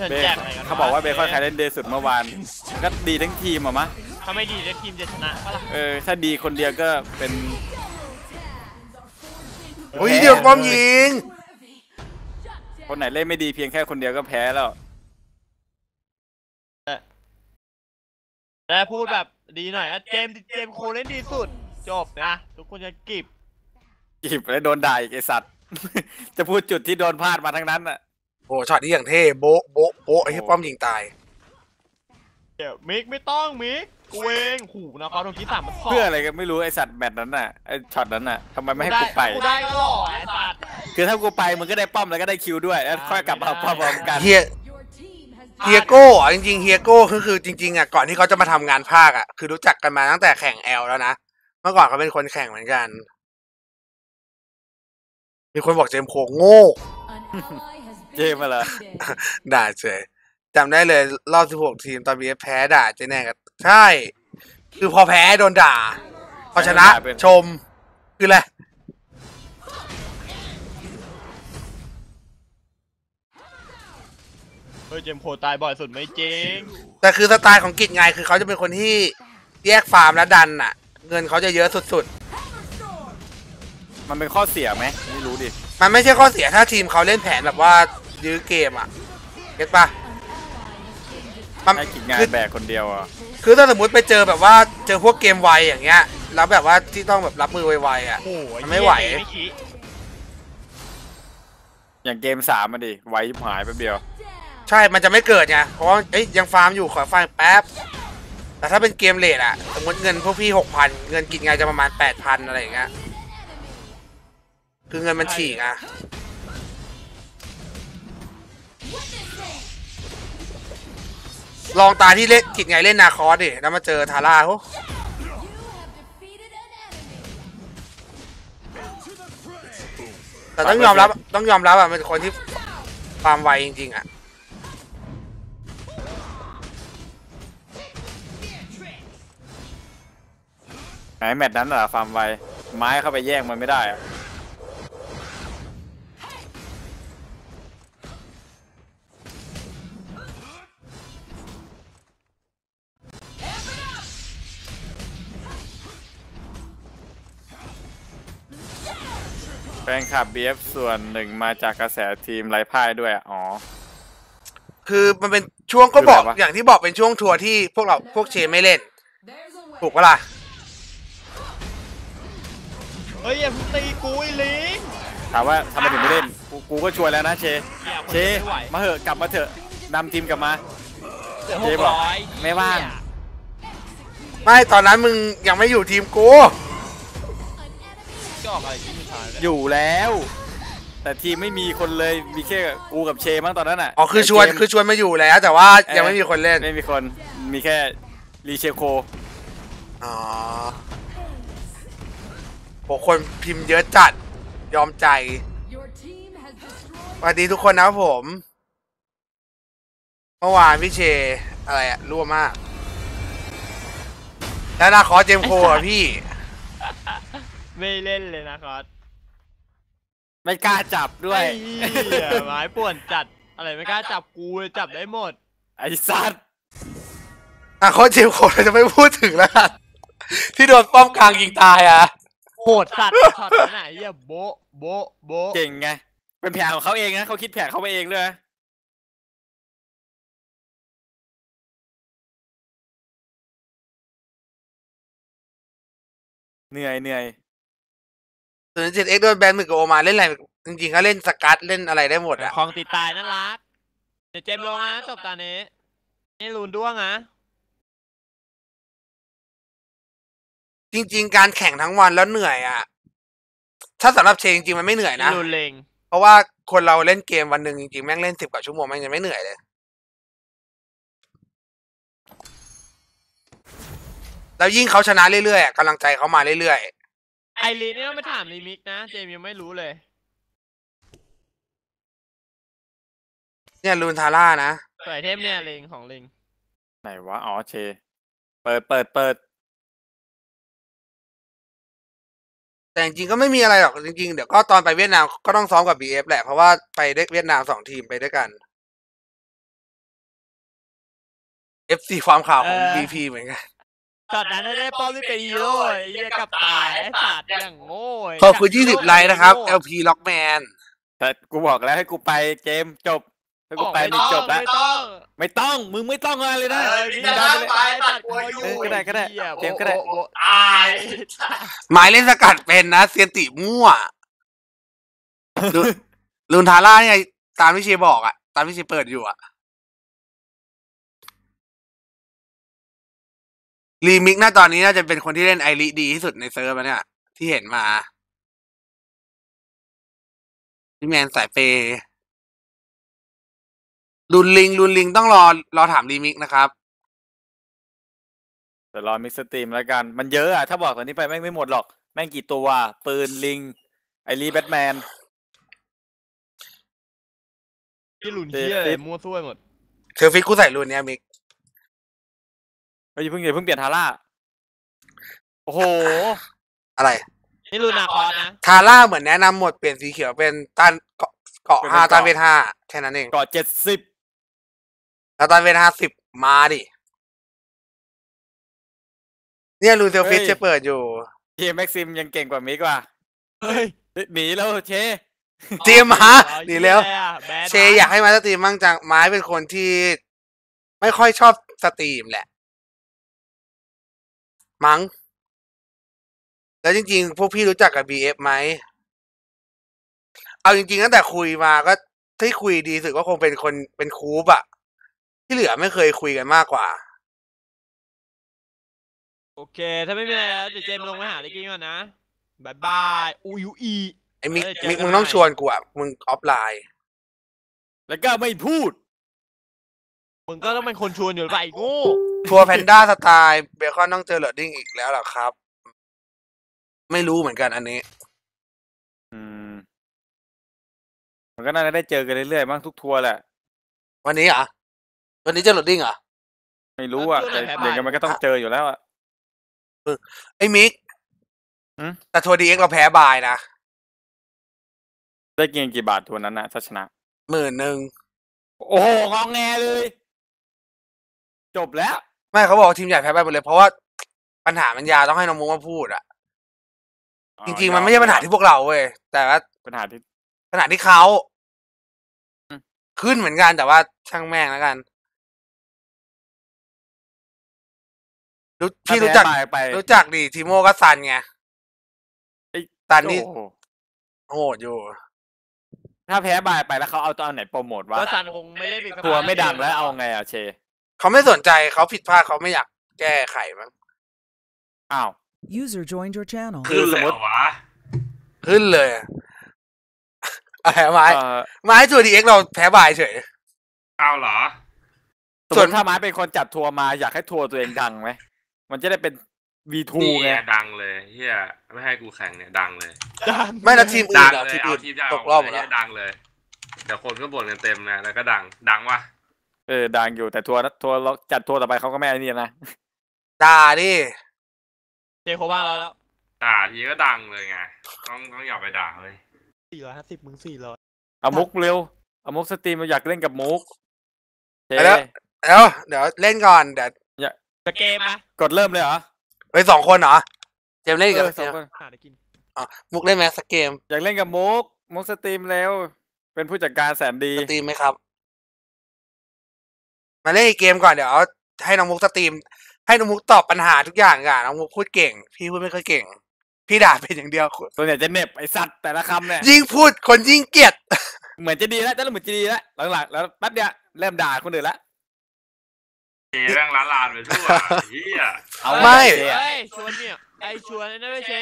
เขาบอกว่าเบคอนใครเล่นเดสุดเมื่อวานก็ดีทั้งทีมหรอมะถ้าไม่ดีทั้งทีมจะชนะปะล่ะถ้าดีคนเดียวก็เป็นโอ้ยเดี๋ยวป้อมยิงคนไหนเล่นไม่ดีเพียงแค่คนเดียวก็แพ้แล้วแต่พูดแบบดีหน่อยอะเจมโคเล่นดีสุดจบนะทุกคนจะกีบแล้วโดนด่าอีกไอสัตว์จะพูดจุดที่โดนพลาดมาทั้งนั้นอะโอ้ช็อตนี้อย่างเท่โบ๊ะไอ้ป้อมยิงตายเดี๋ยวมิกไม่ต้องมิกกูเองขู่นะเขาโดนที่3มันเพื่ออะไรกันไม่รู้ไอ้สัตว์แมตช์นั้นน่ะไอ้ช็อตนั้นน่ะทำไมไม่ให้กูไปกูได้ก็หล่อไอ้สัตว์คือถ้ากูไปมึงก็ได้ป้อมแล้วก็ได้คิวด้วยแล้วค่อยกลับมาป้อมกันเฮียโก้จริงๆเฮียโก้คือจริงๆอ่ะก่อนที่เขาจะมาทำงานภาคอ่ะคือรู้จักกันมาตั้งแต่แข่งแอลแล้วนะเมื่อก่อนเขาเป็นคนแข่งเหมือนกันมีคนบอกเจมโคโง่เจมมาละด่าเฉยจำได้เลยรอบ16ทีมตอนบีเอฟแพ้ด่าเจแน่กันใช่คือพอแพ้โดนด่าพอชนะชมคืออะไรเฮ้ยเจมโคตายบ่อยสุดไม่จริงแต่คือสไตล์ของกิจไงคือเขาจะเป็นคนที่แยกฟาร์มและดันน่ะเงินเขาจะเยอะสุด มันเป็นข้อเสียไหมไม่รู้ดิมันไม่ใช่ข้อเสียถ้าทีมเขาเล่นแผนแบบว่ายื้อเกมอ่ะเก็ตป่ะให้กินงานแบกคนเดียวอ่ะคือถ้าสมมติไปเจอแบบว่าเจอพวกเกมไวอย่างเงี้ยแล้วแบบว่าที่ต้องแบบรับมือไวๆอ่ะมันไม่ไหวอย่างเกม3มาดิไวหายไปเดียวใช่มันจะไม่เกิดไงเพราะเอ้ยยังฟาร์มอยู่ขอฟาร์มแป๊บแต่ถ้าเป็นเกมเลทอ่ะสมมติเงินพวกพี่ 6,000 เงินกินงานจะประมาณ 8,000 อะไรอย่างเงี้ยคือเงินมันฉีกอ่ะลองตาที่เล่นกิจไงเล่นนาคอสดิแล้วมาเจอทาร่าเขาแต่ต้องยอมรับอ่ะเป็นคนที่ความไวจริงๆอ่ะไอ้แมตช์นั้นเหรอฟาร์มไวไม้เข้าไปแย่งมันไม่ได้แฟนคลับ BF ส่วนหนึ่งมาจากกระแสทีมไร้พ่ายด้วยอ๋อคือมันเป็นช่วงก็บอกอย่างที่บอกเป็นช่วงทัวร์ที่พวกเชไม่เล่นถูกปะล่ะเฮ้ยอย่าตีกูไอ้ลิงถามว่าทำไมถึงไม่เล่นกูก็ชวนแล้วนะเชมาเถอะกลับมาเถอะนำทีมกลับมาเชบอกไม่ว่างไม่ตอนนั้นมึงยังไม่อยู่ทีมกูอยู่แล้วแต่ทีมไม่มีคนเลยมีแค่กูกับเชมั้งตอนนั้นอ่ะอ๋อคือชวนมาอยู่แล้วแต่ว่ายังไม่มีคนเล่นไม่มีคนมีแค่รีเชโคอ๋อคนพิมพ์เยอะจัดยอมใจสวัสดีทุกคนนะครับผมเมื่อวานพี่เชอะไรอะรั่วมากแล้วนะคอสเจมโคอะพี่ไม่เล่นเลยนะคอสไม่กล้าจับด้วยหมายป่วนจัดอะไรไม่กล้าจับกูจับได้หมดไอ้สัตว์นะคอสเจมโคเราจะไม่พูดถึงแล้วที่โดนป้อมกลางยิงตายอะโหดสัตว์ช็อตไหนเหี้ยโบะเก่งไงเป็นแผนของเขาเองนะเขาคิดแผนเขาไปเองด้วยเหนื่อย07X โดนแบนมือกับโอมาเล่นอะไรจริงๆเขาเล่นสกัดเล่นอะไรได้หมดอะของติดตายน่ารักเดี๋ยวเจมลงนะจบตาเนี้นี่ลูนด้วงนะจริงๆการแข่งทั้งวันแล้วเหนื่อยอ่ะถ้าสำหรับเชจริงๆมันไม่เหนื่อยนะเพราะว่าคนเราเล่นเกมวันหนึ่งจริงๆแม่งเล่น10 กว่าชั่วโมงแม่งยังไม่เหนื่อยเลยแล้วยิ่งเขาชนะเรื่อยๆกำลังใจเขามาเรื่อยๆไอรีนี่ต้องไปถามรีมิกนะเจมยังไม่รู้เลยเนี่ยลูนทาร่านะใส่เทมเนี่ยลิงของลิงไหนวะอ๋อเชเปิดแต่จริงก็ไม่มีอะไรหรอกจริงๆเดี๋ยวก็ตอนไปเวียดนามก็ต้องซ้อมกับ BF แหละเพราะว่าไปเด็กเวียดนาม2 ทีมไปด้วยกัน FC ความข่าวของ BP เหมือนกันตอนนั้นได้ป้อมที่เป็นฮีโร่เยี่ยกับตายศาสตร์อย่างโง่ขอบคุณ20 ไลค์นะครับ LP Lockman แต่กูบอกแล้วให้กูไปเกมจบให้กูไปนี่จบแล้วไม่ต้องมึงไม่ต้องอะไรนะก็ได้เกมก็ได้ตายหมายเล่นสกัดเป็นนะเซียนติมั่วลุนทาร่าเนี่ยตามวิเชียบอกอ่ะตามวิเชียเปิดอยู่อ่ะรีมิกน่าตอนนี้น่าจะเป็นคนที่เล่นไอริดีที่สุดในเซิร์ฟมาเนี่ยที่เห็นมาพี่แมนสายเปย์ลุนลิงต้องรอถามรีมิกนะครับเดี๋ยวรอมิกสตรีมแล้วกันมันเยอะอ่ะถ้าบอกตอนนี้ไปแม่งไม่หมดหรอกแม่งกี่ตัวปืนลิงไอรีแบทแมนที่ลุนเที่ยมั่วซั่วหมดเธอฟิกกูใส่ลุนเนี่ยมิกไอ้เพิ่งเปลี่ยนทาร่าโอ้โหอะไรนี่ลุนนาคอนะทาร่าเหมือนแนะนำหมดเปลี่ยนสีเขียวเป็นตันเกาะ5 ตาเวท 5แค่นั้นเองเกาะ70แล้วตาเวท 50มาดิเนี่ยลูเซลฟิชจะเปิดอยู่เจมแม็กซิมยังเก่งกว่ามิกว่ะเฮ้ย หนีแล้วเชเตรียมมาหนีแล้วเชอยากให้มาสตรีมบ้างจังไม้เป็นคนที่ไม่ค่อยชอบสตรีมแหละมั้งแล้วจริงๆพวกพี่รู้จักกับ BF ไหมเอาจริงๆตั้งแต่คุยมาก็ที่คุยดีสุดก็คงเป็นคนเป็นคูปอะที่เหลือไม่เคยคุยกันมากกว่าโอเคถ้าไม่มีอะไรเดี๋ยวเจมลงไปหาไอ้กี้ก่อนนะบายบายอูยูอีไอ้มิกมึงต้องชวนกูอะมึงออฟไลน์แล้วก็ไม่พูดมึงก็ต้องเป็นคนชวนอยู่แล้วไอ้โง่ทัวร์แพนด้าสไตล์เบคอนต้องเจอเลดดิ้งอีกแล้วหรอครับไม่รู้เหมือนกันอันนี้มันก็น่าจะได้เจอกันเรื่อยๆมั้งทุกทัวร์แหละวันนี้อ่ะวันนี้เจอเลดดิ้งอ่ะไม่รู้อ่ะแต่เด็กกันมันก็ต้องเจออยู่แล้วอ่ะไอ้มิกแต่ทัวร์ดีเอ็กเราแพ้บายนะได้เงินกี่บาททัวร์นั้นนะถ้าชนะ10,000โอ้โหงองแงเลยจบแล้วไม่เขาบอกทีมใหญ่แพ้ไปหมดเลยเพราะว่าปัญหามันยาวต้องให้น้องมุกมาพูดอะจริงๆมันไม่ใช่ปัญหาที่พวกเราเว้ยแต่ว่าปัญหาที่เขาขึ้นเหมือนกันแต่ว่าช่างแม่งแล้วกันพี่รู้จักดิทีโม่ก็ซันไงซันนี่โหดอยู่ถ้าแพ้บายไปแล้วเขาเอาตอนไหนโปรโมทวะก็ซันคงไม่ได้มีตัวไม่ดังแล้วเอาไงอะเชเขาไม่สนใจเขาผิดพลาดเขาไม่อยากแก้ไขมั้งอ้าว user joined your channel ขึ้นเลยเหรอวะขึ้นเลยอะไรไม้ทัวร์ดีเอ็กเราแพ้บายเฉยเอาเหรอส่วนถ้าไม้เป็นคนจัดทัวร์มาอยากให้ทัวร์ตัวเองดังไหมมันจะได้เป็น V2 ไงดังเลยเฮียไม่ให้กูแข่งเนี่ยดังเลยไม่ละทีมดังเลยเอาทีมตกรอบแล้วดังเลยเดี๋ยวคนก็บ่นกันเต็มนะแล้วก็ดังวะเออดังอยู่แต่ทัวร์เราจัดทัวร์ต่อไปเขาก็ไม่นี่นะด่าดิเจโคบ้าเราแล้วด่าทีก็ดังเลยไงต้องอย่าไปด่าเลย450มึง400เอามุกเร็วเอามุกสตรีมเราอยากเล่นกับมุกแล้วเดี๋ยวเล่นก่อนเดี๋ยวจะเกมอ่ะกดเริ่มเลยเหรอไปสองคนเหรอเจมเล่นกับสองคนอ๋อมุกเล่นแมสเกมอยากเล่นกับมุกสตรีมแล้วเป็นผู้จัดการแสนดีสตรีมไหมครับมาเล่นเกมก่อนเดี๋ยวให้น้องมุกสตรีมให้น้องมุกตอบปัญหาทุกอย่างกันน้องมุกพูดเก่งพี่พูดไม่ค่อยเก่งพี่ด่าเป็นอย่างเดียวส่วนใหญ่จะเน็บไอสัตว์แต่ละคำเนี่ยยิ่งพูดคนยิ่งเกลียดเหมือนจะดีแล้วแต่เหมือนจะดีแล้วหลังๆแล้วแป๊บเดียวเริ่มด่าคนอื่นละเรื่องร้านลานไปทั่วเฮียเอาไม่ชวนเนี่ยไอชวนนั่นไม่ใช่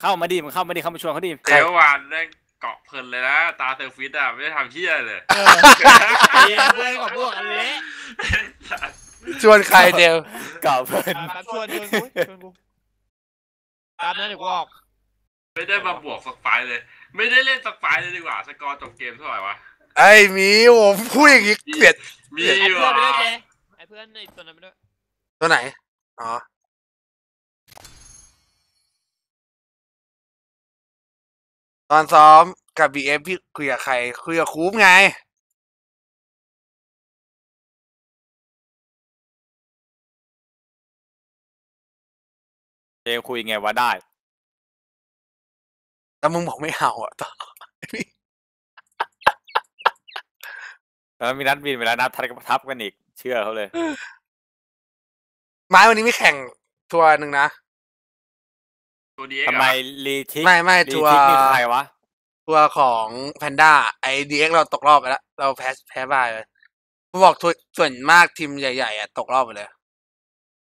เข้ามาดิเข้ามาชวนเขาดิเดี๋ยววันได้เกาะเพลินเลยนะตาเซลฟิตอ่ะไม่ได้ทำเฮียเลยเพื่อนกับพวกอันเละชวนใครเดียวเกาะเพลินชวนกูตามนั้นเดี๋ยวกูออกไม่ได้มาบวกสักไฟเลยไม่ได้เล่นสักไฟเลยดีกว่าสกอร์จบเกมเท่าไหร่วะไอ้มีผมพูดอย่างนี้เกลียดมีอยู่ไอ้เพื่อนไปด้วยเจไอ้เพื่อนในตัวนั้นไปด้วยตัวไหนอ๋อตอนซ้อมกับ BF พี่คุยกับใครคุยกับคูปไงเจคุยไงว่าได้แต่มึงบอกไม่เอาอ่ะต่อแล้วมีนัดบินไปแล้วนัดทับกันอีกเชื่อเขาเลยไม้วันนี้ไม่แข่งทัวร์หนึ่งนะทำไมรีทิกไม่ทัวร์ใครวะทัวร์ของแพนด้าไอดีเอ็กเราตกรอบไปแล้วเราแพ้บายเลยผมบอกทัวร์ส่วนมากทีมใหญ่ๆอ่ะตกรอบไปเลย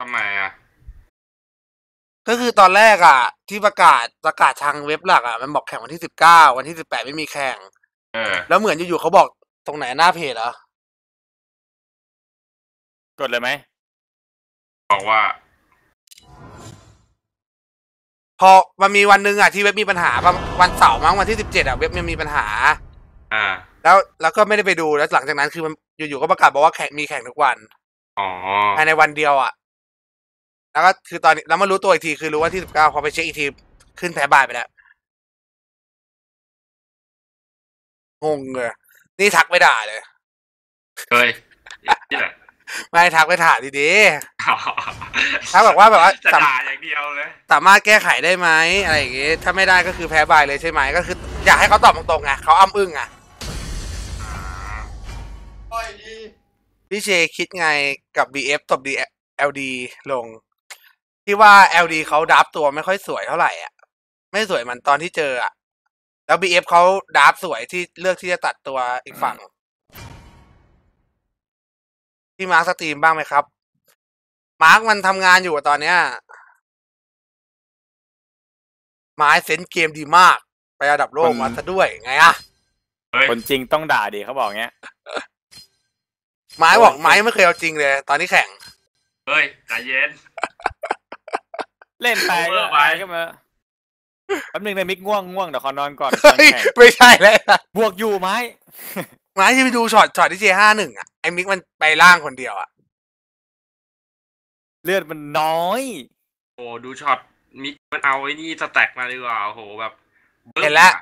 ทำไมอ่ะก็คือตอนแรกอ่ะที่ประกาศทางเว็บหลักอ่ะมันบอกแข่งวันที่19วันที่18ไม่มีแข่งแล้วเหมือนอยู่ๆเขาบอกตรงไหนหน้าเพจเหรอกดเลยไหมบอกว่าพอมันมีวันหนึ่งอ่ะที่เว็บมีปัญหาวันเสาร์มั้งวันที่17อ่ะเว็บยังมีปัญหาแล้วก็ไม่ได้ไปดูแล้วหลังจากนั้นคือมันอยู่ๆก็ประกาศบอกว่าแข่งมีแข่งทุกวันภายในวันเดียวอ่ะแล้วก็คือตอนนี้เรามารู้ตัวอีกทีคือรู้ว่าที่19พอไปเช็คอีกทีขึ้นแพ้บายไปแล้วงงเลยนี่ทักไม่ด่าเลยเคย ไม่ทักไปถามดีๆถ้าบอกว่าแบบว่าจะด่าอย่างเดียวเลยสามารถแก้ไขได้ไหมอะไรอย่างเงี้ยถ้าไม่ได้ก็คือแพ้บายเลยใช่ไหมก็คืออยากให้เขาตอบตรงๆไงเขาอ้ำอึ้งไงพี่เชคิดไงกับ BF ตบ LD ลงที่ว่า LD เขาดับตัวไม่ค่อยสวยเท่าไหร่อ่ะไม่สวยเหมือนตอนที่เจออ่ะแล้ว BF เขาดับสวยที่เลือกที่จะตัดตัวอีกฝั่งพี่มาร์คสตรีมบ้างไหมครับมาร์คมันทำงานอยู่ตอนเนี้ยไม้เซนเกมดีมากไประดับโลกมาซะด้วยไงอ่ะคนจริงต้องด่าดิเขาบอกเงี้ยไม้บอกไม้ไม่เคยเอาจริงเลยตอนนี้แข่งเฮ้ยใจเย็นเล่นไปก็มาแป๊บนึงในมิกง่วงเดี๋ยวขอนอนก่อนไม่ใช่เลยบวกอยู่ไม้ไม้ที่ไปดูช็อตที่เจ51อ่ะไอ้มิกมันไปล่างคนเดียวอ่ะเลือดมันน้อยโอ้ดูช็อตมิกมันเอาไอ้นี่สแต็กมาดีกว่าโหแบบเห็นแล้ว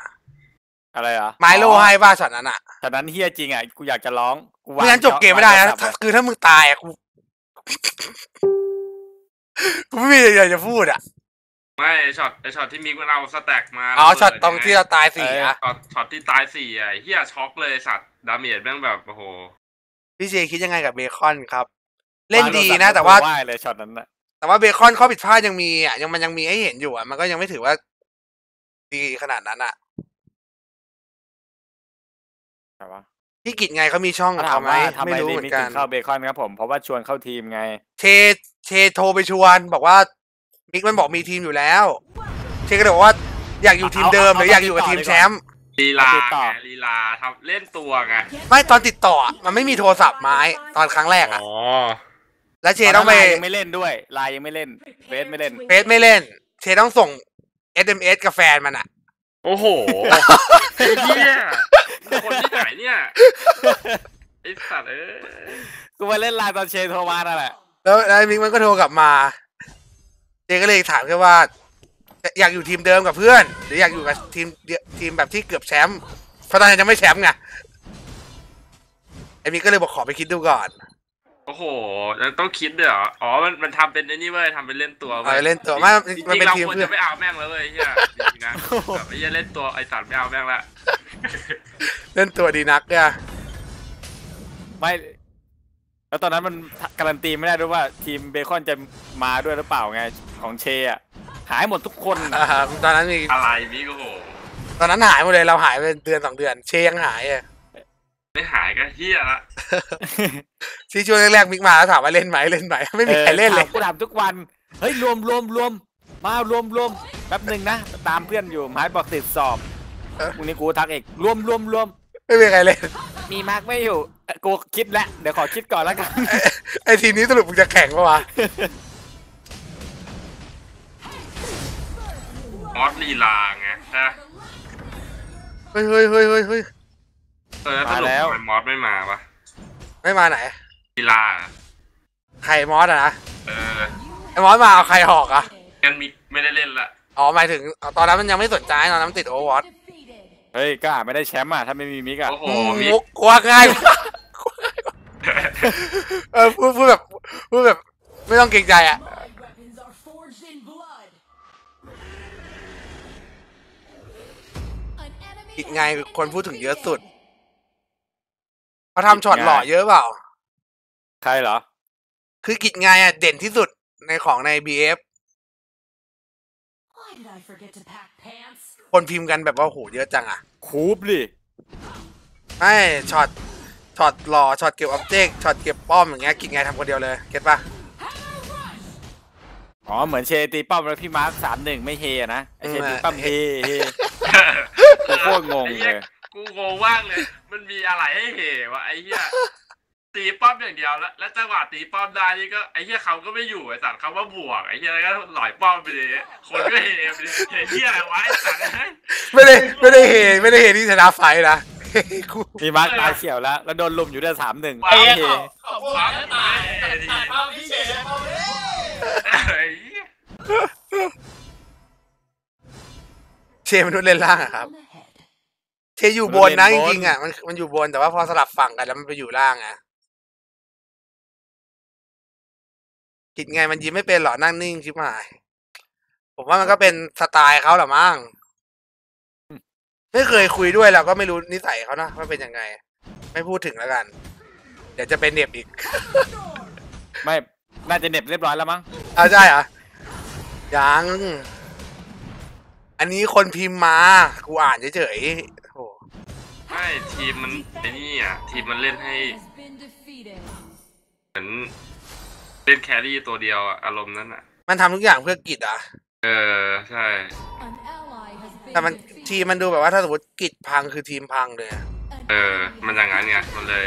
อะไรอ่ะไม้โลไฮบ้าช็อตนั้นอ่ะช็อตนั้นเฮี้ยจริงอ่ะกูอยากจะร้องไม่งั้นจบเกมไม่ได้นะคือถ้ามึงตายอ่ะกูไม่มีอะไรจะพูดอ่ะไม่ช็อตที่มิกมันเอาสแต็กมาอ๋อช็อตตรงที่เราตาย4อ่ะช็อตที่ตาย4อ่ะเฮี้ยช็อกเลยสัตว์ดาเมจแม่งแบบโอ้โหพี่เจคิดยังไงกับเบคอนครับเล่นดีนะแต่ว่าเลยช็อตนั้นนะแต่ว่าเบคอนข้อผิดพลาดยังมีอ่ะมันยังมีให้เห็นอยู่อ่ะมันก็ยังไม่ถือว่าดีขนาดนั้นอ่ะพี่กิจไงเขามีช่องทำไหมไม่รู้เหมือนกันเข้าเบคอนครับผมเพราะว่าชวนเข้าทีมไงเชโทรไปชวนบอกว่ามิกมันบอกมีทีมอยู่แล้วเชก็เลยบอกว่าอยากอยู่ทีมเดิมหรืออยากอยู่กับทีมแชมป์ลีลาทำเล่นตัวไงไม่ตอนติดต่อมันไม่มีโทรศัพท์ไม้ตอนครั้งแรกอ่ะแล้วเชต้องไปยังไม่เล่นด้วยไลน์ยังไม่เล่นเฟซไม่เล่นเชต้องส่ง SMS กับแฟนมันอ่ะโอ้โหเนี่ยคนที่ไหนเนี่ยไอสัตว์กูมาเล่นไลน์ตอนเชโทรมานั่นแหละแล้วไอ้มิกมันก็โทรกลับมาเจก็เลยถามแค่ว่าอยากอยู่ทีมเดิมกับเพื่อนหรืออยากอยู่กับทีมแบบที่เกือบแชมป์เพราะตอนนั้นยังไม่แชมป์ไงไอ้มิกก็เลยบอกขอไปคิดดูก่อนโอ้โหต้องคิดด้วยเหรออ๋อมันทำเป็นนี่เว้ยทำเป็นเล่นตัวเล่นตัวมันเป็นทีมเพื่อนไม่เอาแม่งแล้วเว้ยเนี่ยจริงนะแบบไม่ใช่เล่นตัวไอสัตว์ไม่เอาแม่งละเล่นตัวดีนักเนี่ยไม่แล้วตอนนั้นมันการันตีไม่ได้ด้วยว่าทีมเบคอนจะมาด้วยหรือเปล่าไงของเชอ่ะหายหมดทุกคนตอนนั้นมีอะไรนี่ก็โหตอนนั้นหายหมดเลยเราหายไปเดือน2เดือนเชยังหายอ่ะไม่หายก็เฮียละที่ช่วงแรกๆมิกมาแล้วถามว่าเล่นไหมไม่มีใครเล่นเลยกูถามทุกวันเฮ้ยรวมมารวมแป๊บหนึ่งนะตามเพื่อนอยู่หมายบอกติดสอบวันนี้กูทักเอกรวมไม่มีใครเล่นมีมาร์กไม่อยู่กูคิดแล้วเดี๋ยวขอคิดก่อนแล้วกันไอทีนี้สรุปมึงจะแข่งปะวะออสลีลาไงใช่เฮ้ยมาแล้วมอสไม่มาปะไม่มาไหนลีลาใครมอสอะนะไอมอสมาเอาใครหอกอะกันมิกไม่ได้เล่นละอ๋อหมายถึงตอนนั้นมันยังไม่สนใจตอนนั้นติดโอวอตเฮ้ยก็ไม่ได้แชมป์อะถ้าไม่มีมิกอะมุกกว้างง่ายพูดแบบไม่ต้องเกรงใจอะอีกไงคนพูดถึงเยอะสุดเขาทำช็อตหล่อเยอะเปล่าใครเหรอคือกิจไงอ่ะเด่นที่สุดในของใน BF คนพิมพ์กันแบบว่าโหเยอะจังอ่ะคูปดิไอ้ช็อตหล่อช็อตเก็บออบเจกต์ช็อตเก็บป้อมอย่างเงี้ยกิจไงทำคนเดียวเลยเก็ตปะอ๋อเหมือนเชตีป้อมแล้วพี่มาร์ค31ไม่เฮนะไอเชตีป้อมเฮโคตรงงเลยกูโง่ว่างเลยมันมีอะไรให้เหวะไอ้เหี้ยตีป้อมอย่างเดียวแล้วจังหวะตีป้อมได้นี่ก็ไอ้เหี้ยเขาก็ไม่อยู่ไอ้สัตว์เขาว่าบวกไอ้เหี้ยแล้วก็หล่อยป้อมไปเลยคนก็เหไปเลยเหี้ยอะไรวะไอ้สัตว์ไม่ได้เหที่ชนะไฟนะมีมาร์คตาเขียวแล้วโดนลุมอยู่ได้31ไอ้เหี้ยตายป้อมพี่เฉยป้อมเลยเชมนุษย์เล่นล่างอะครับเชอยู่บนนะจริงๆอ่ะมันอยู่บนแต่ว่าพอสลับฝั่งกันแล้วมันไปอยู่ล่างอ่ะ กินไงมันยิ้มไม่เป็นหรอนั่งนิ่งชิบหายผมว่ามันก็เป็นสไตล์เขาแหละมั้งไม่เคยคุยด้วยเราก็ไม่รู้นิสัยเขานะว่าเป็นยังไงไม่พูดถึงแล้วกันเดี๋ยวจะเป็นเน็บอีกไม่น่าจะเน็บเรียบร้อยแล้วมั้งเอาใช่เหรอยังอันนี้คนพิมพ์มากูอ่านเฉยๆโอ้ไม่ทีมมันไอ้นี่อ่ะทีมมันเล่นให้เหมือนเล่นแครี่ตัวเดียวอารมณ์นั้นอ่ะมันทำทุกอย่างเพื่อกิจอ่ะเออใช่แต่มันทีมมันดูแบบว่าถ้าสมมติกิจพังคือทีมพังเลยเออมันอย่างนั้นไงมันเลย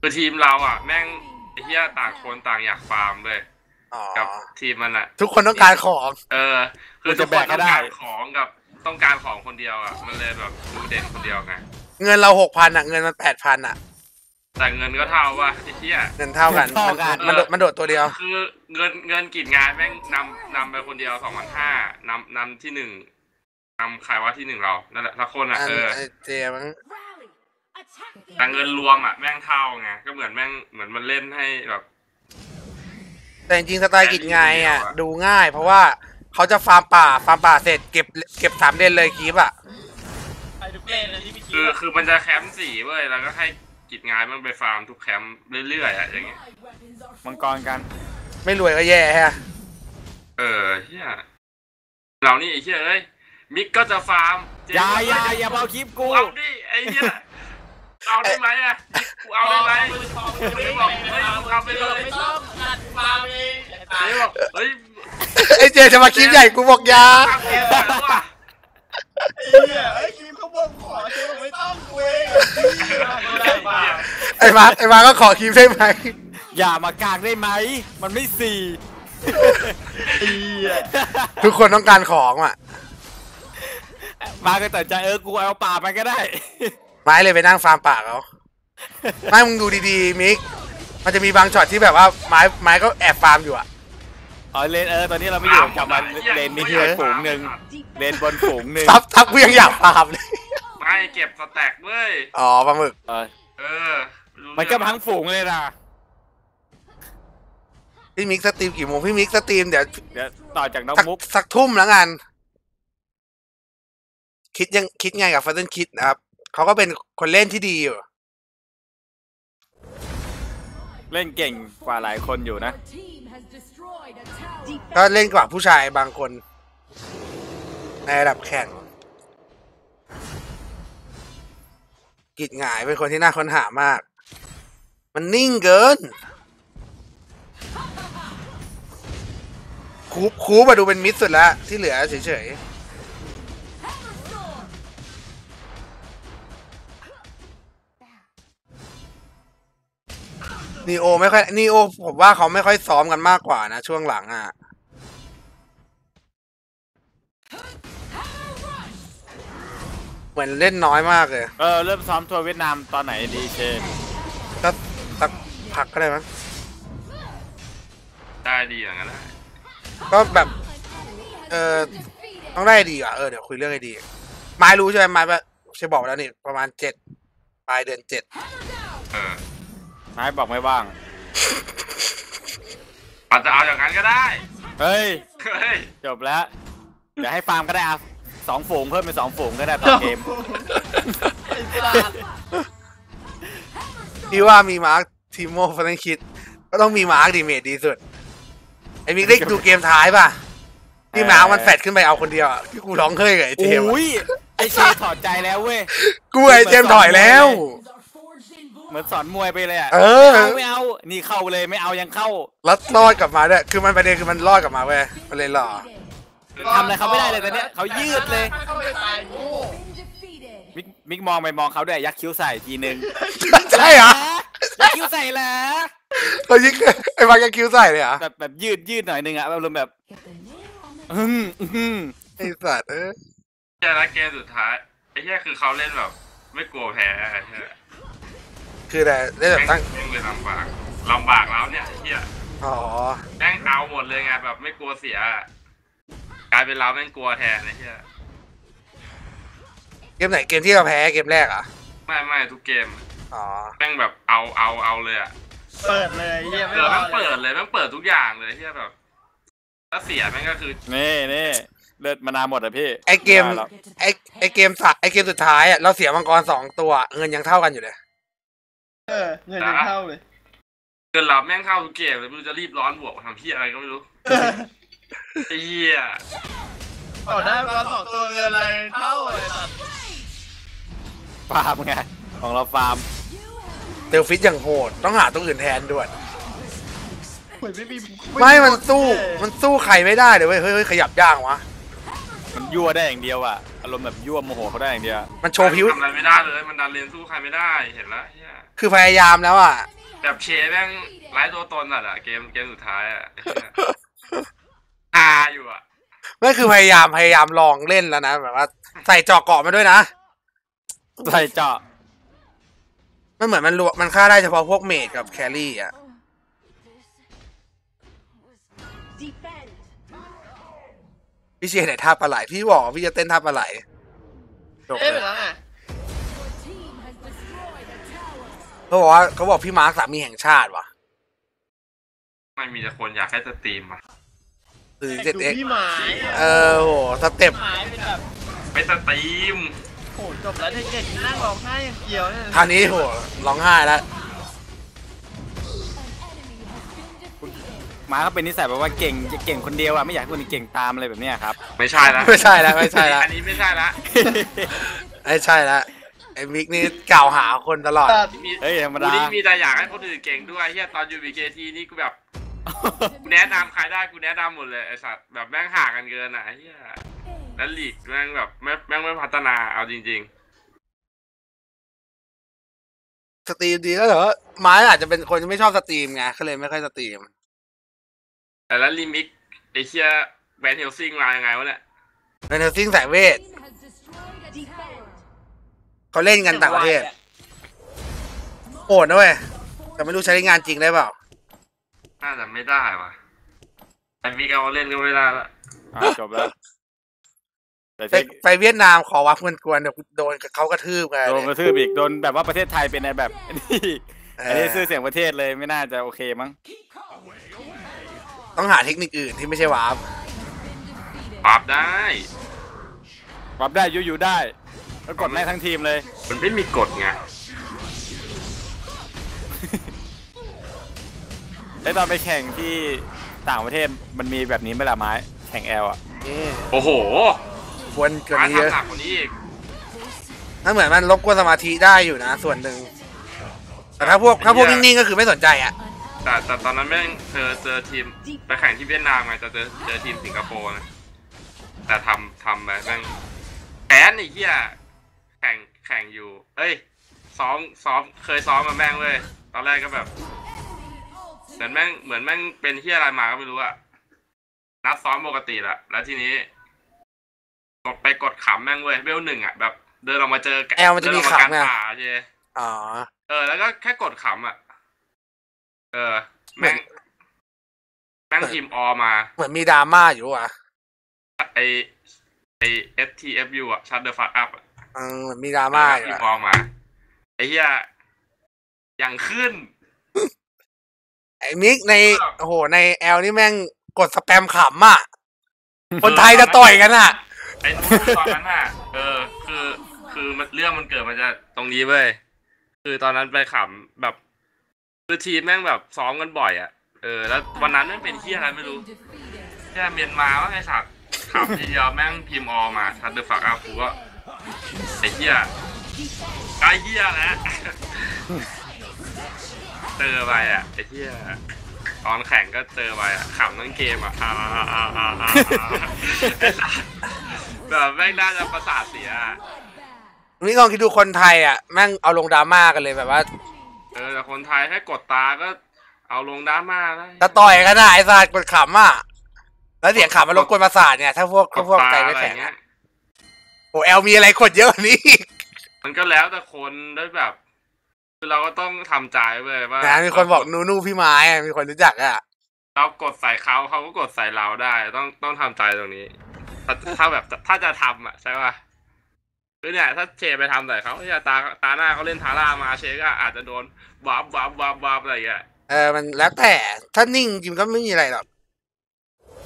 คือทีมเราอ่ะแม่งไอ้เหี้ยต่างคนต่างอยากฟาร์มเลยกับทีมมันอ่ะทุกคนต้องการของเออคือจะแบกก็ได้ของกับต้องการของคนเดียวอ่ะมันเลยแบบดูเด่นคนเดียวไงเงินเรา6,000อ่ะเงินมัน8,000อ่ะแต่เงินก็เท่าว่ะไอ้เหี้ยเงินเท่ากันมันโดดตัวเดียวคือเงินกิจงานแม่งนำไปคนเดียว2,500นำที่1นำใครว่าที่1เรานั่นแหละทุกคนอ่ะเออเจมั้งแต่เงินรวมอ่ะแม่งเท่าไงก็เหมือนแม่งเหมือนมันเล่นให้แบบแต่จริงสไตล์กิจงานอ่ะดูง่ายเพราะว่าเขาจะฟาร์มป่าเสร็จเก็บ3 เลนเลยคลิปอ่ะคือมันจะแคมป์4เว้ยแล้วก็ให้กิจงานมันไปฟาร์มทุกแคมป์เรื่อยๆอะอย่างเงี้ยมังกรกันไม่รวยก็แย่ฮะเออเฮียเรานี่ไอ้เฮียเอ้ยมิกก็จะฟาร์มอย่าเอาคลิปกูเอาดิไอ้เฮียเอาได้ไหมอะกูเอาได้ไหมไม่บอกไม่เอาไปเลยไม่ต้องอัดฟาร์มเองไม่บอกเฮ้ยไอ้เจจะมาคลิปใหญ่กูบอกยาไอ้คลิปเขาบอกขอเจไม่ต้องกูเองไอ้มาก็ขอคลิปได้ไหมอย่ามากางได้ไหมมันไม่สี่ทุกคนต้องการของอ่ะมาก็ตัดใจเออกูเอาป่ามันก็ได้ไม่เลยไปนั่งฟาร์มป่าเขาไม่มึงดูดีๆมิกมันจะมีบางช็อตที่แบบว่าไม้ก็แอบฟาร์มอยู่อ่ะอ๋อเลนตอนนี้เราไม่อยู่กับมันเลนนี้คือฝูงหนึ่งเลนบนฝูงหนึ่งทับเวียงอยากฟาร์มเลยไม่เก็บสแต็กเว้ยอ๋อปลาหมึกเออมันก็ทั้งฝูงเลยนะพี่มิกสตรีมกี่โมงพี่มิกสตรีมเดี๋ยวต่อจากน้องมุกสักทุ่มแล้วกันคิดไงกับฟาสเซนคิดนะครับเขาก็เป็นคนเล่นที่ดีอยู่เล่นเก่งกว่าหลายคนอยู่นะก็เล่นกว่าผู้ชายบางคนในระดับแข่งกิจหงายเป็นคนที่น่าค้นหามากมันนิ่งเกินคูมาดูเป็นมิดสุดแล้วที่เหลือเฉยๆนีโอไม่ค่อยนีโอผมว่าเขาไม่ค่อยซ้อมกันมากกว่านะช่วงหลังอ่ะเหมือนเล่นน้อยมากเลยเริ่มซ้อมทัวร์เวียดนามตอนไหนดีเชนก็ตักผักก็ได้มั้งได้ดีอย่างนั้นก็แบบต้องได้ดีอ่ะเดี๋ยวคุยเรื่องไอ้ดีไม้รู้ใช่ไหมไม้แบบเชบอกไปแล้วนี่ประมาณ7ปลายเดือน7ไม้บอกไม่ว่างอาจจะเอาอย่างนั้นก็ได้เฮ้ยจบแล้วเดี๋ยวให้ฟาร์มก็ได้อ่ะ2 ฝูงเพิ่มเป็น2 ฝูงก็ได้ตอนเกมพี่ว่ามีมาร์คทีโม่ฟาร์นคิดก็ต้องมีมาร์คดีเมจดีสุดไอ้มิกได้ดูเกมท้ายป่ะที่มาร์คมันแฟดขึ้นไปเอาคนเดียวที่กูร้องเฮ้ยกับไอ้เจมไอ้เจมถอดใจแล้วเว้ยกูไอ้เจมถอยแล้วเหมือนสอนมวยไปเลยอ่ะไม่เอานี่เข้าเลยไม่เอายังเข้าแล้วรอดกลับมาด้วยคือมันประเด็นคือมันรอดกลับมาเว้ยมันเลยหล่อทำอะไรเขาไม่ได้เลยตอนนี้เขายืดเลยมิกมองไปมองเขาด้วยยักคิ้วใส่ทีนึงใช่เหรอยักคิ้วใส่แล้วเรายิ่งไอ้บางยักคิ้วใส่เลยเหรอแบบยืดหน่อยนึงอะแบบรวมแบบไอ้สัตว์แค่ละเกมสุดท้ายไอ้แค่คือเขาเล่นแบบไม่กลัวแพ้คือแต่เล่นแบบตั้งเลยลำบากแล้วเนี่ยเฮียอ๋อแม่งเอาหมดเลยไงแบบไม่กลัวเสียกลายเป็นเราแม่งกลัวแทนนะเฮียเกมไหนเกมที่เราแพ้เกมแรกอ่ะไม่ทุกเกมแม่งแบบเอาเลยอ่ะ เปิดเลยเฮียไม่รอเลยเปิดเลยต้องเปิดทุกอย่างเลยเฮียแบบถ้าเสียแม่งก็คือนี่เลือดมนาหมดอ่ะพี่ไอเกมสุดท้ายอ่ะเราเสียมังกร2ตัวเงินยังเท่ากันอยู่เลยเงินยังเท่าเลยเงินเราแม่งเท่าทุกเกมเลยไม่รู้จะรีบร้อนบวกทำพี่อะไรก็ไม่รู้ไอ้เหี้ยต่อได้มังกร2ตัวเงินอะไรเท่าเลยฟาร์มไงของเราฟาร์มเตลฟิตอย่างโหดต้องหาตัวอื่นแทนด้วยไม่มันสู้ใครไม่ได้เลยเว้ยเฮ้ยขยับยากวะมันยั่วได้อย่างเดียวอะอารมณ์แบบยั่วโมโหเขาได้อย่างเดียวมันโชว์ผิวทำอะไรไม่ได้เลยมันดันเลนสู้ใครไม่ได้เห็นแล้วคือพยายามแล้วอะแบบเชฟแม่งไร้ตัวตนอะเกมสุดท้ายอะอยู่อะนั่นคือพยายามลองเล่นแล้วนะแบบว่าใส่เจาะเกาะมาด้วยนะใส่เจาะมันเหมือนมันฆ่าได้เฉพาะพวกเมจกับแครี่อะพี่เชียร์ไหนท่าปลาไหลพี่บอกพี่จะเต้นท่าปลาไหลเขาบอกพี่มาร์คสามีแห่งชาติวะไม่มีแต่คนอยากให้สตรีมมาคือเจ็ดเอ็กโหสเต็ปไปสตรีมโหจบแล้วเด็กๆนั่งร้องไห้อย่างเดียวเนี่ยท่านี้โหร้องไห้แล้วมาก็เป็นนิสัยแบบว่าเก่งคนเดียวอะไม่อยากให้คนอื่นเก่งตามอะไรแบบนี้ครับไม่ใช่ละอันนี้ไม่ใช่ละไม่ใช่ละไอ้มิกนี่กล่าวหาคนตลอดเฮ้ยธรรมดากูนี่มีแต่อยากให้คนอื่นเก่งด้วยเฮียตอนอยู่บีเคทีนี่กูแบบกูแนะนำใครได้กูแนะนำหมดเลยไอ้สัตว์แบบแม่งห่างกันเกินอะเฮียแล้วลีกแม่งแบบแม่งไม่พัฒนาเอาจริงๆสตรีมดีแล้วเหรอไม้อาจจะเป็นคนที่ไม่ชอบสตรีมไงเขาเลยไม่ค่อยสตรีมแต่แล้วลิมิกไอเชียแวนเฮลซิงมายังไงวะเนี่ยแวนเฮลซิงสายเวทเขาเล่นกันต่างประเทศโอดนะเว้ยแต่ไม่รู้ใช้งานจริงได้เปล่าน่าจะไม่ได้ว่ะแต่มีการเล่นก็ไม่ได้ละจบแล้วไปเวียดนามขอวักกวนๆเดี๋ยวโดนเขากระทืบกันโดนกระทืบอีกโดนแบบว่าประเทศไทยเป็นในแบบนี้อันนี้ซื้อเสียงประเทศเลยไม่น่าจะโอเคมั้งต้องหาเทคนิคอื่นที่ไม่ใช่วาร์ปวาร์ปได้อยู่ได้แล้วกดได้ทั้งทีมเลยมันไม่มีกฎไงแล้วตอนไปแข่งที่ต่างประเทศมันมีแบบนี้ไหมล่ะไม้แข่งแอลอ่ะโอ้โหควรเกินเยอะถ้าเหมือนมันลบกวนสมาธิได้อยู่นะส่วนหนึ่งแต่ถ้าพวกนิ่งๆก็คือไม่สนใจอ่ะแต่ตอนนั้นแม่งเจอทีมไปแข่งที่เวียดนามไงเจอทีมสิงคโปร์นะแต่ทำไปแม่งแพ้ไอ้เหี้ยแข่งอยู่เอ้ยซ้อมเคยซ้อมมาแม่งเลยตอนแรกก็แบบเหมือนแม่งเป็นเหี้ยอะไรมาก็ไม่รู้อะนัดซ้อมปกติละแล้วทีนี้กดไปกดขำแม่งเลยเวลหนึ่งอะแบบเดินออกมาเจอแอลมันจะมีขำไงอ๋อแล้วก็แค่กดขำอะแม่งทีมออมาเหมือนมีดราม่าอยู่อ่ะไอ FTFU อ่ะชัดเดอะฟัดอัพอ่ะมีดราม่าอยู่ทีมออมาไอ้เหี้ยอย่างขึ้นไอ้มิกในโอ้โหในแอลนี่แม่งกดสแปมขำอ่ะคนไทยจะต่อยกันอ่ะไอ้ตอนนั้นอ่ะคือมันเรื่องมันเกิดมาจากตรงนี้เว้ยคือตอนนั้นไปขำแบบคือทีมแม่งแบบซ้อมกันบ่อยอ่ะแล้ววันนั้นมันเป็นเที่ยอะไรไม่รู้แค่เมียนมาว่าไงสักขับทีเดียวแม่งพิมออมาชัดเดอร์ฟักอาฟูก็ไอ้เที่ยแหละเจอไปอ่ะไอ้เที่ยตอนแข่งก็เจอไปอ่ะขำทั้งเกมอ่ะแบบแม่งน่าจะประสาทเสียนี่ลองคิดดูคนไทยอ่ะแม่งเอาลงดราม่ากันเลยแบบว่าแต่คนไทยให้กดตาก็เอาลงด้านมาแล้วจะต่อยกันนะไอ้ศาสตร์กดขำอ่ะแล้วเสียงขำมันรบกวนประสาทเนี่ยถ้าพวกใจไม่แข็งเนี่ยโอ้แอลมีอะไรกดเยอะนี่มันก็แล้วแต่คนได้แบบคือเราก็ต้องทำใจเว้ยว่ามีคนบอกนู่พี่ไม้มีคนรู้จักอ่ะเรากดใส่เขาเขาก็กดใส่เราได้ต้องทำใจตรงนี้ถ้าแบบถ้าจะทำอ่ะใช่ป่ะเนี่ยถ้าเชไปทำใส่เขาตาหน้าเขาเล่นทาร่ามาเชก็อาจจะโดนวับอะไรอย่างเงี้ย มันแล้วแต่ถ้านิ่งจริงก็ไม่มีอะไรหรอก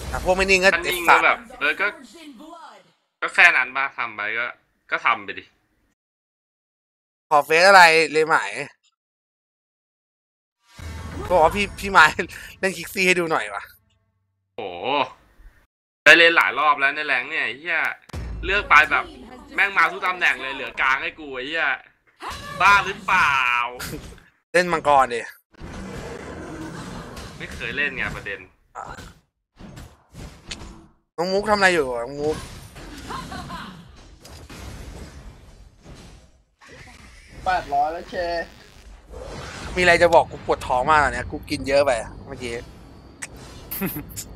แต่พวกไม่นิ่งก็เด็ดสัตว์แบบก็แค่นั้นมาทำไปก็ทำไปดิขอเฟซอะไรเลยไหมก็บอกว่าพี่ไม้เล่นคิกซี่ให้ดูหน่อยวะโอ้ได้เล่นหลายรอบแล้วในแรงเนี่ยเฮียเลือกไปแบบแม่งมาทุกตำแหน่งเลยเหลือกลางให้กูไอ้เฮียบ้าหรือเปล่าเล่นมังกรดิไม่เคยเล่นไงประเด็นน้องมุกทำอะไรอยู่น้องมุก800แล้วเชมีอะไรจะบอกกูปวดท้องมากเนี่ยกูกินเยอะไปเมื่อกี้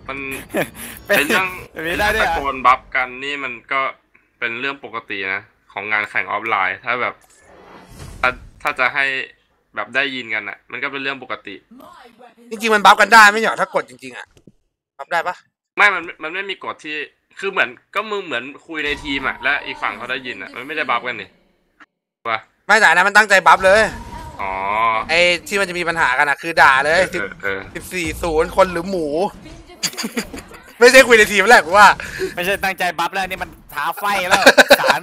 มันเป็นเรื่องตะโกนบัฟกันนี่มันก็เป็นเรื่องปกตินะของงานแข่งออฟไลน์ถ้าแบบถ้าจะให้แบบได้ยินกันอ่ะมันก็เป็นเรื่องปกติจริงๆมันบัฟกันได้ไม่หรอถ้ากดจริงๆอ่ะบัฟได้ปะไม่มันไม่มีกฎที่คือเหมือนก็มึงเหมือนคุยในทีมอ่ะและอีกฝั่งเขาได้ยินอ่ะมันไม่ได้บัฟกันนี่ว่าไม่แต่นะมันตั้งใจบัฟเลยอ๋อไอที่มันจะมีปัญหากันอ่ะคือด่าเลย14-0คนหรือหมูไม่ใช่คุยในทีมแหละกูว่าไม่ใช่ตั้งใจบัฟแล้วนี่มันท้าไฟแล้วสา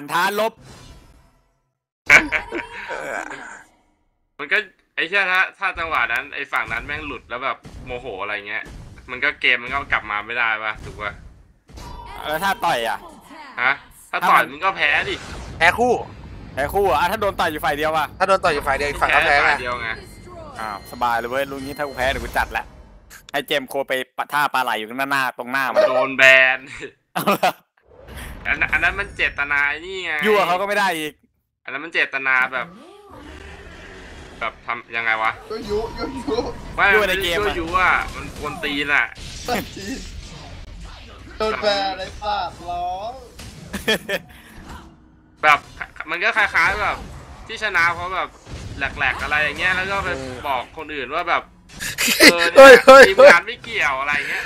รท้าลบมันก็ไอ้เช่นถ้าจังหวะนั้นไอ้ฝั่งนั้นแม่งหลุดแล้วแบบโมโหอะไรเงี้ยมันก็เกมมันก็กลับมาไม่ได้ป่ะถูกป่ะแล้วถ้าต่อยอ่ะฮะถ้าต่อยมึงก็แพ้ดิแพ้คู่อ่ะถ้าโดนต่อยอยู่ฝ่ายเดียวป่ะถ้าโดนต่อยอยู่ฝ่ายเดียวฝั่งก็แพ้ไงอ้าวสบายเลยเว้ยลุงนี้ถ้ากูแพ้เดี๋ยวกูจัดละให้เจมโคไปปะท่าปลาไหลอยู่ตรงหน้ามันโดนแบนอันนั้นมันเจตนานี่ไงยั่วเขาก็ไม่ได้อีกอันนั้นมันเจตนาแบบทำยังไงวะยั่วไม่ในเกมยั่วอ่ะมันกวนตีนอ่ะโดนแบนอะไรปากร้องแบบมันก็คล้ายๆแบบที่ชนะเพราะแบบแหลกๆอะไรอย่างเงี้ยแล้วก็ไปบอกคนอื่นว่าแบบทีมงานไม่เกี่ยวอะไรเงี้ย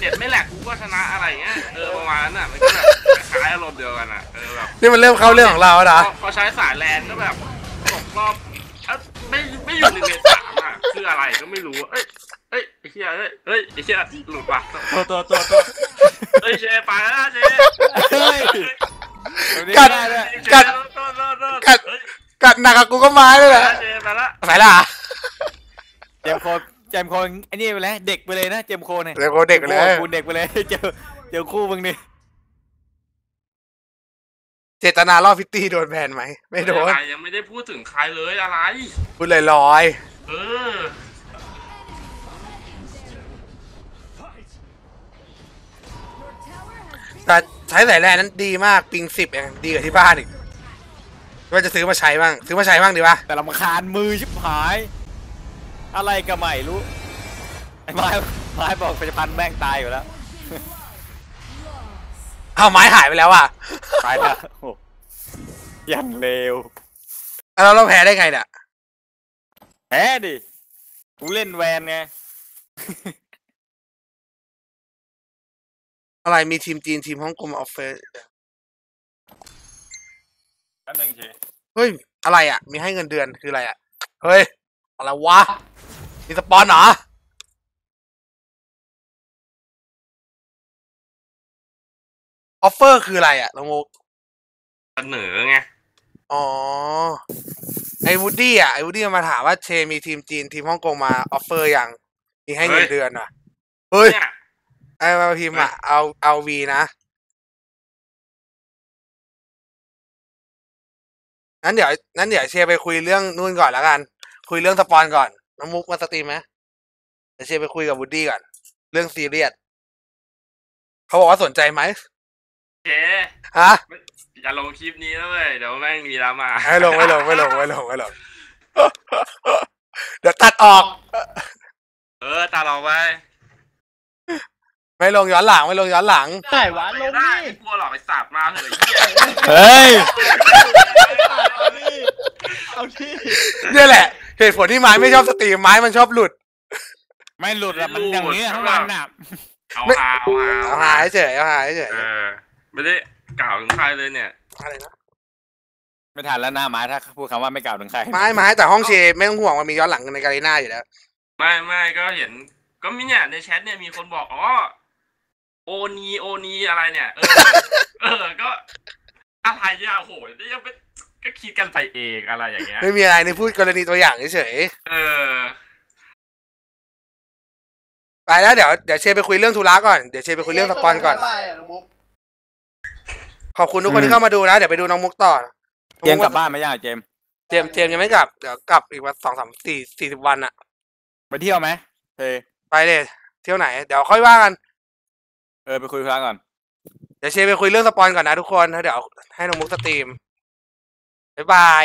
เน็ตไม่แหลกกูก็ชนะอะไรเงี้ยประมาณนั้นอ่ะมันก็แบบคล้ายอารมณ์เดียวกันอ่ะแบบนี่มันเริ่มเข้าเรื่องของเราแล้วเขาใช้สายแลนก็แบบตกรอบไม่อยู่ในเมตาอ่ะคืออะไรก็ไม่รู้เอ้ยไอ้เชี่ยหลุดว่ะตัวเอ้ยเชยไปแล้วเชยกัดหนักกูก็ไม้เลยแหละไปละเจมโคนไอ้นี่ไปแล้วเด็กไปเลยนะเจมโคนเนี่ยเจมโคนเด็กไปเลยคุณเด็กไปเลยเจอคู่มึงนี่เจตนาล่อพิตตี้โดนแบนไหมไม่โดนยังไม่ได้พูดถึงใครเลยอะไรพูดลอยๆแต่ใช้สายแลนนั้นดีมากปิง10เองดีกว่าที่บ้านอีกว่าจะซื้อมาใช้บ้างดีป่ะแต่ลำคาญมือชิบหายอะไรก็ไม่รู้ไอ้ไม้บอกปัจจุบันแม่งตายอยู่แล้วเอาไม้หายไปแล้วอ่ะตายแล้วยังเร็วแล้วเราแพ้ได้ไงเนี่ยแพ้ดิกูเล่นแวนไงอะไรมีทีมจีนทีมฮ่องกงออฟเฟอร์อันหนึ่งทีเฮ้ยอะไรอ่ะมีให้เงินเดือนคืออะไรอ่ะเฮ้ยอะไรวะมีสปอนเหรอออฟเฟอร์คืออะไรอ่ะลองงเสนอไงอ๋อไอ้วูดดี้มาถามว่าเชมีทีมจีนทีมฮ่องกงมาออฟเฟอร์ยังมีให้เงินเดือนอ่ะเฮ้ยไอ้มาพิมพ์อ่ะเอาวีนะงั้นเดี๋ยวเชไปคุยเรื่องนู่นก่อนแล้วกันคุยเรื่องสปอนก่อนน้องมุกมาสตรีมไหมเดี๋ยวเชไปคุยกับวูดดี้ก่อนเรื่องซีเรียสเขาบอกว่าสนใจไหมเชฮะอย่าลงคลิปนี้นะเว้ยเดี๋ยวแม่งมีดราม่าไม่ลงเดี๋ยวตัดออกตัดออกไปไม่ลงย้อนหลังได้วะลงได้กลัวหลอกไอ้สาบมาเลยเฮ้ยเอาที่เนี่ยแหละเหตุผลที่ไม้ไม่ชอบสตรีมไม้มันชอบหลุดไม่หลุดอะมันอย่างนี้ทั้งวันอะเอาหายเฉยไม่ได้กล่าวถึงใครเลยเนี่ยอะไรนะ ไม่ทันแล้วหน้าไม้ถ้าพูดคำว่าไม่กล่าวถึงใครไม้แต่ห้องเชฟไม่ต้องห่วงมันมีย้อนหลังในกาลิน่าอยู่แล้วไม่ก็เห็นก็มีเนี่ยในแชทเนี่ยมีคนบอกอ๋อโอนีอะไรเนี่ยเออก็อะไรเนี่ยโหยังเป็นก็คิดกันไปเองอะไรอย่างเงี้ยไม่มีอะไรในพูดกรณีตัวอย่างเฉยๆไปแล้วเดี๋ยวเชฟไปคุยเรื่องธุระก่อนเดี๋ยวเชฟไปคุยเรื่องสปอนก่อนขอบคุณทุกคนที่เข้ามาดูนะเดี๋ยวไปดูน้องมุกต่อเจมกลับบ้านไม่ยากเจมยังไม่กลับเดี๋ยวกลับอีกวัน40 วันอะไปเที่ยวไหมไปเลยเที่ยวไหนเดี๋ยวค่อยว่ากันไปคุยครั้งก่อนเดี๋ยวเชฟไปคุยเรื่องสปอนก่อนนะทุกคนเดี๋ยวให้น้องมุกสตรีมบ๊ายบาย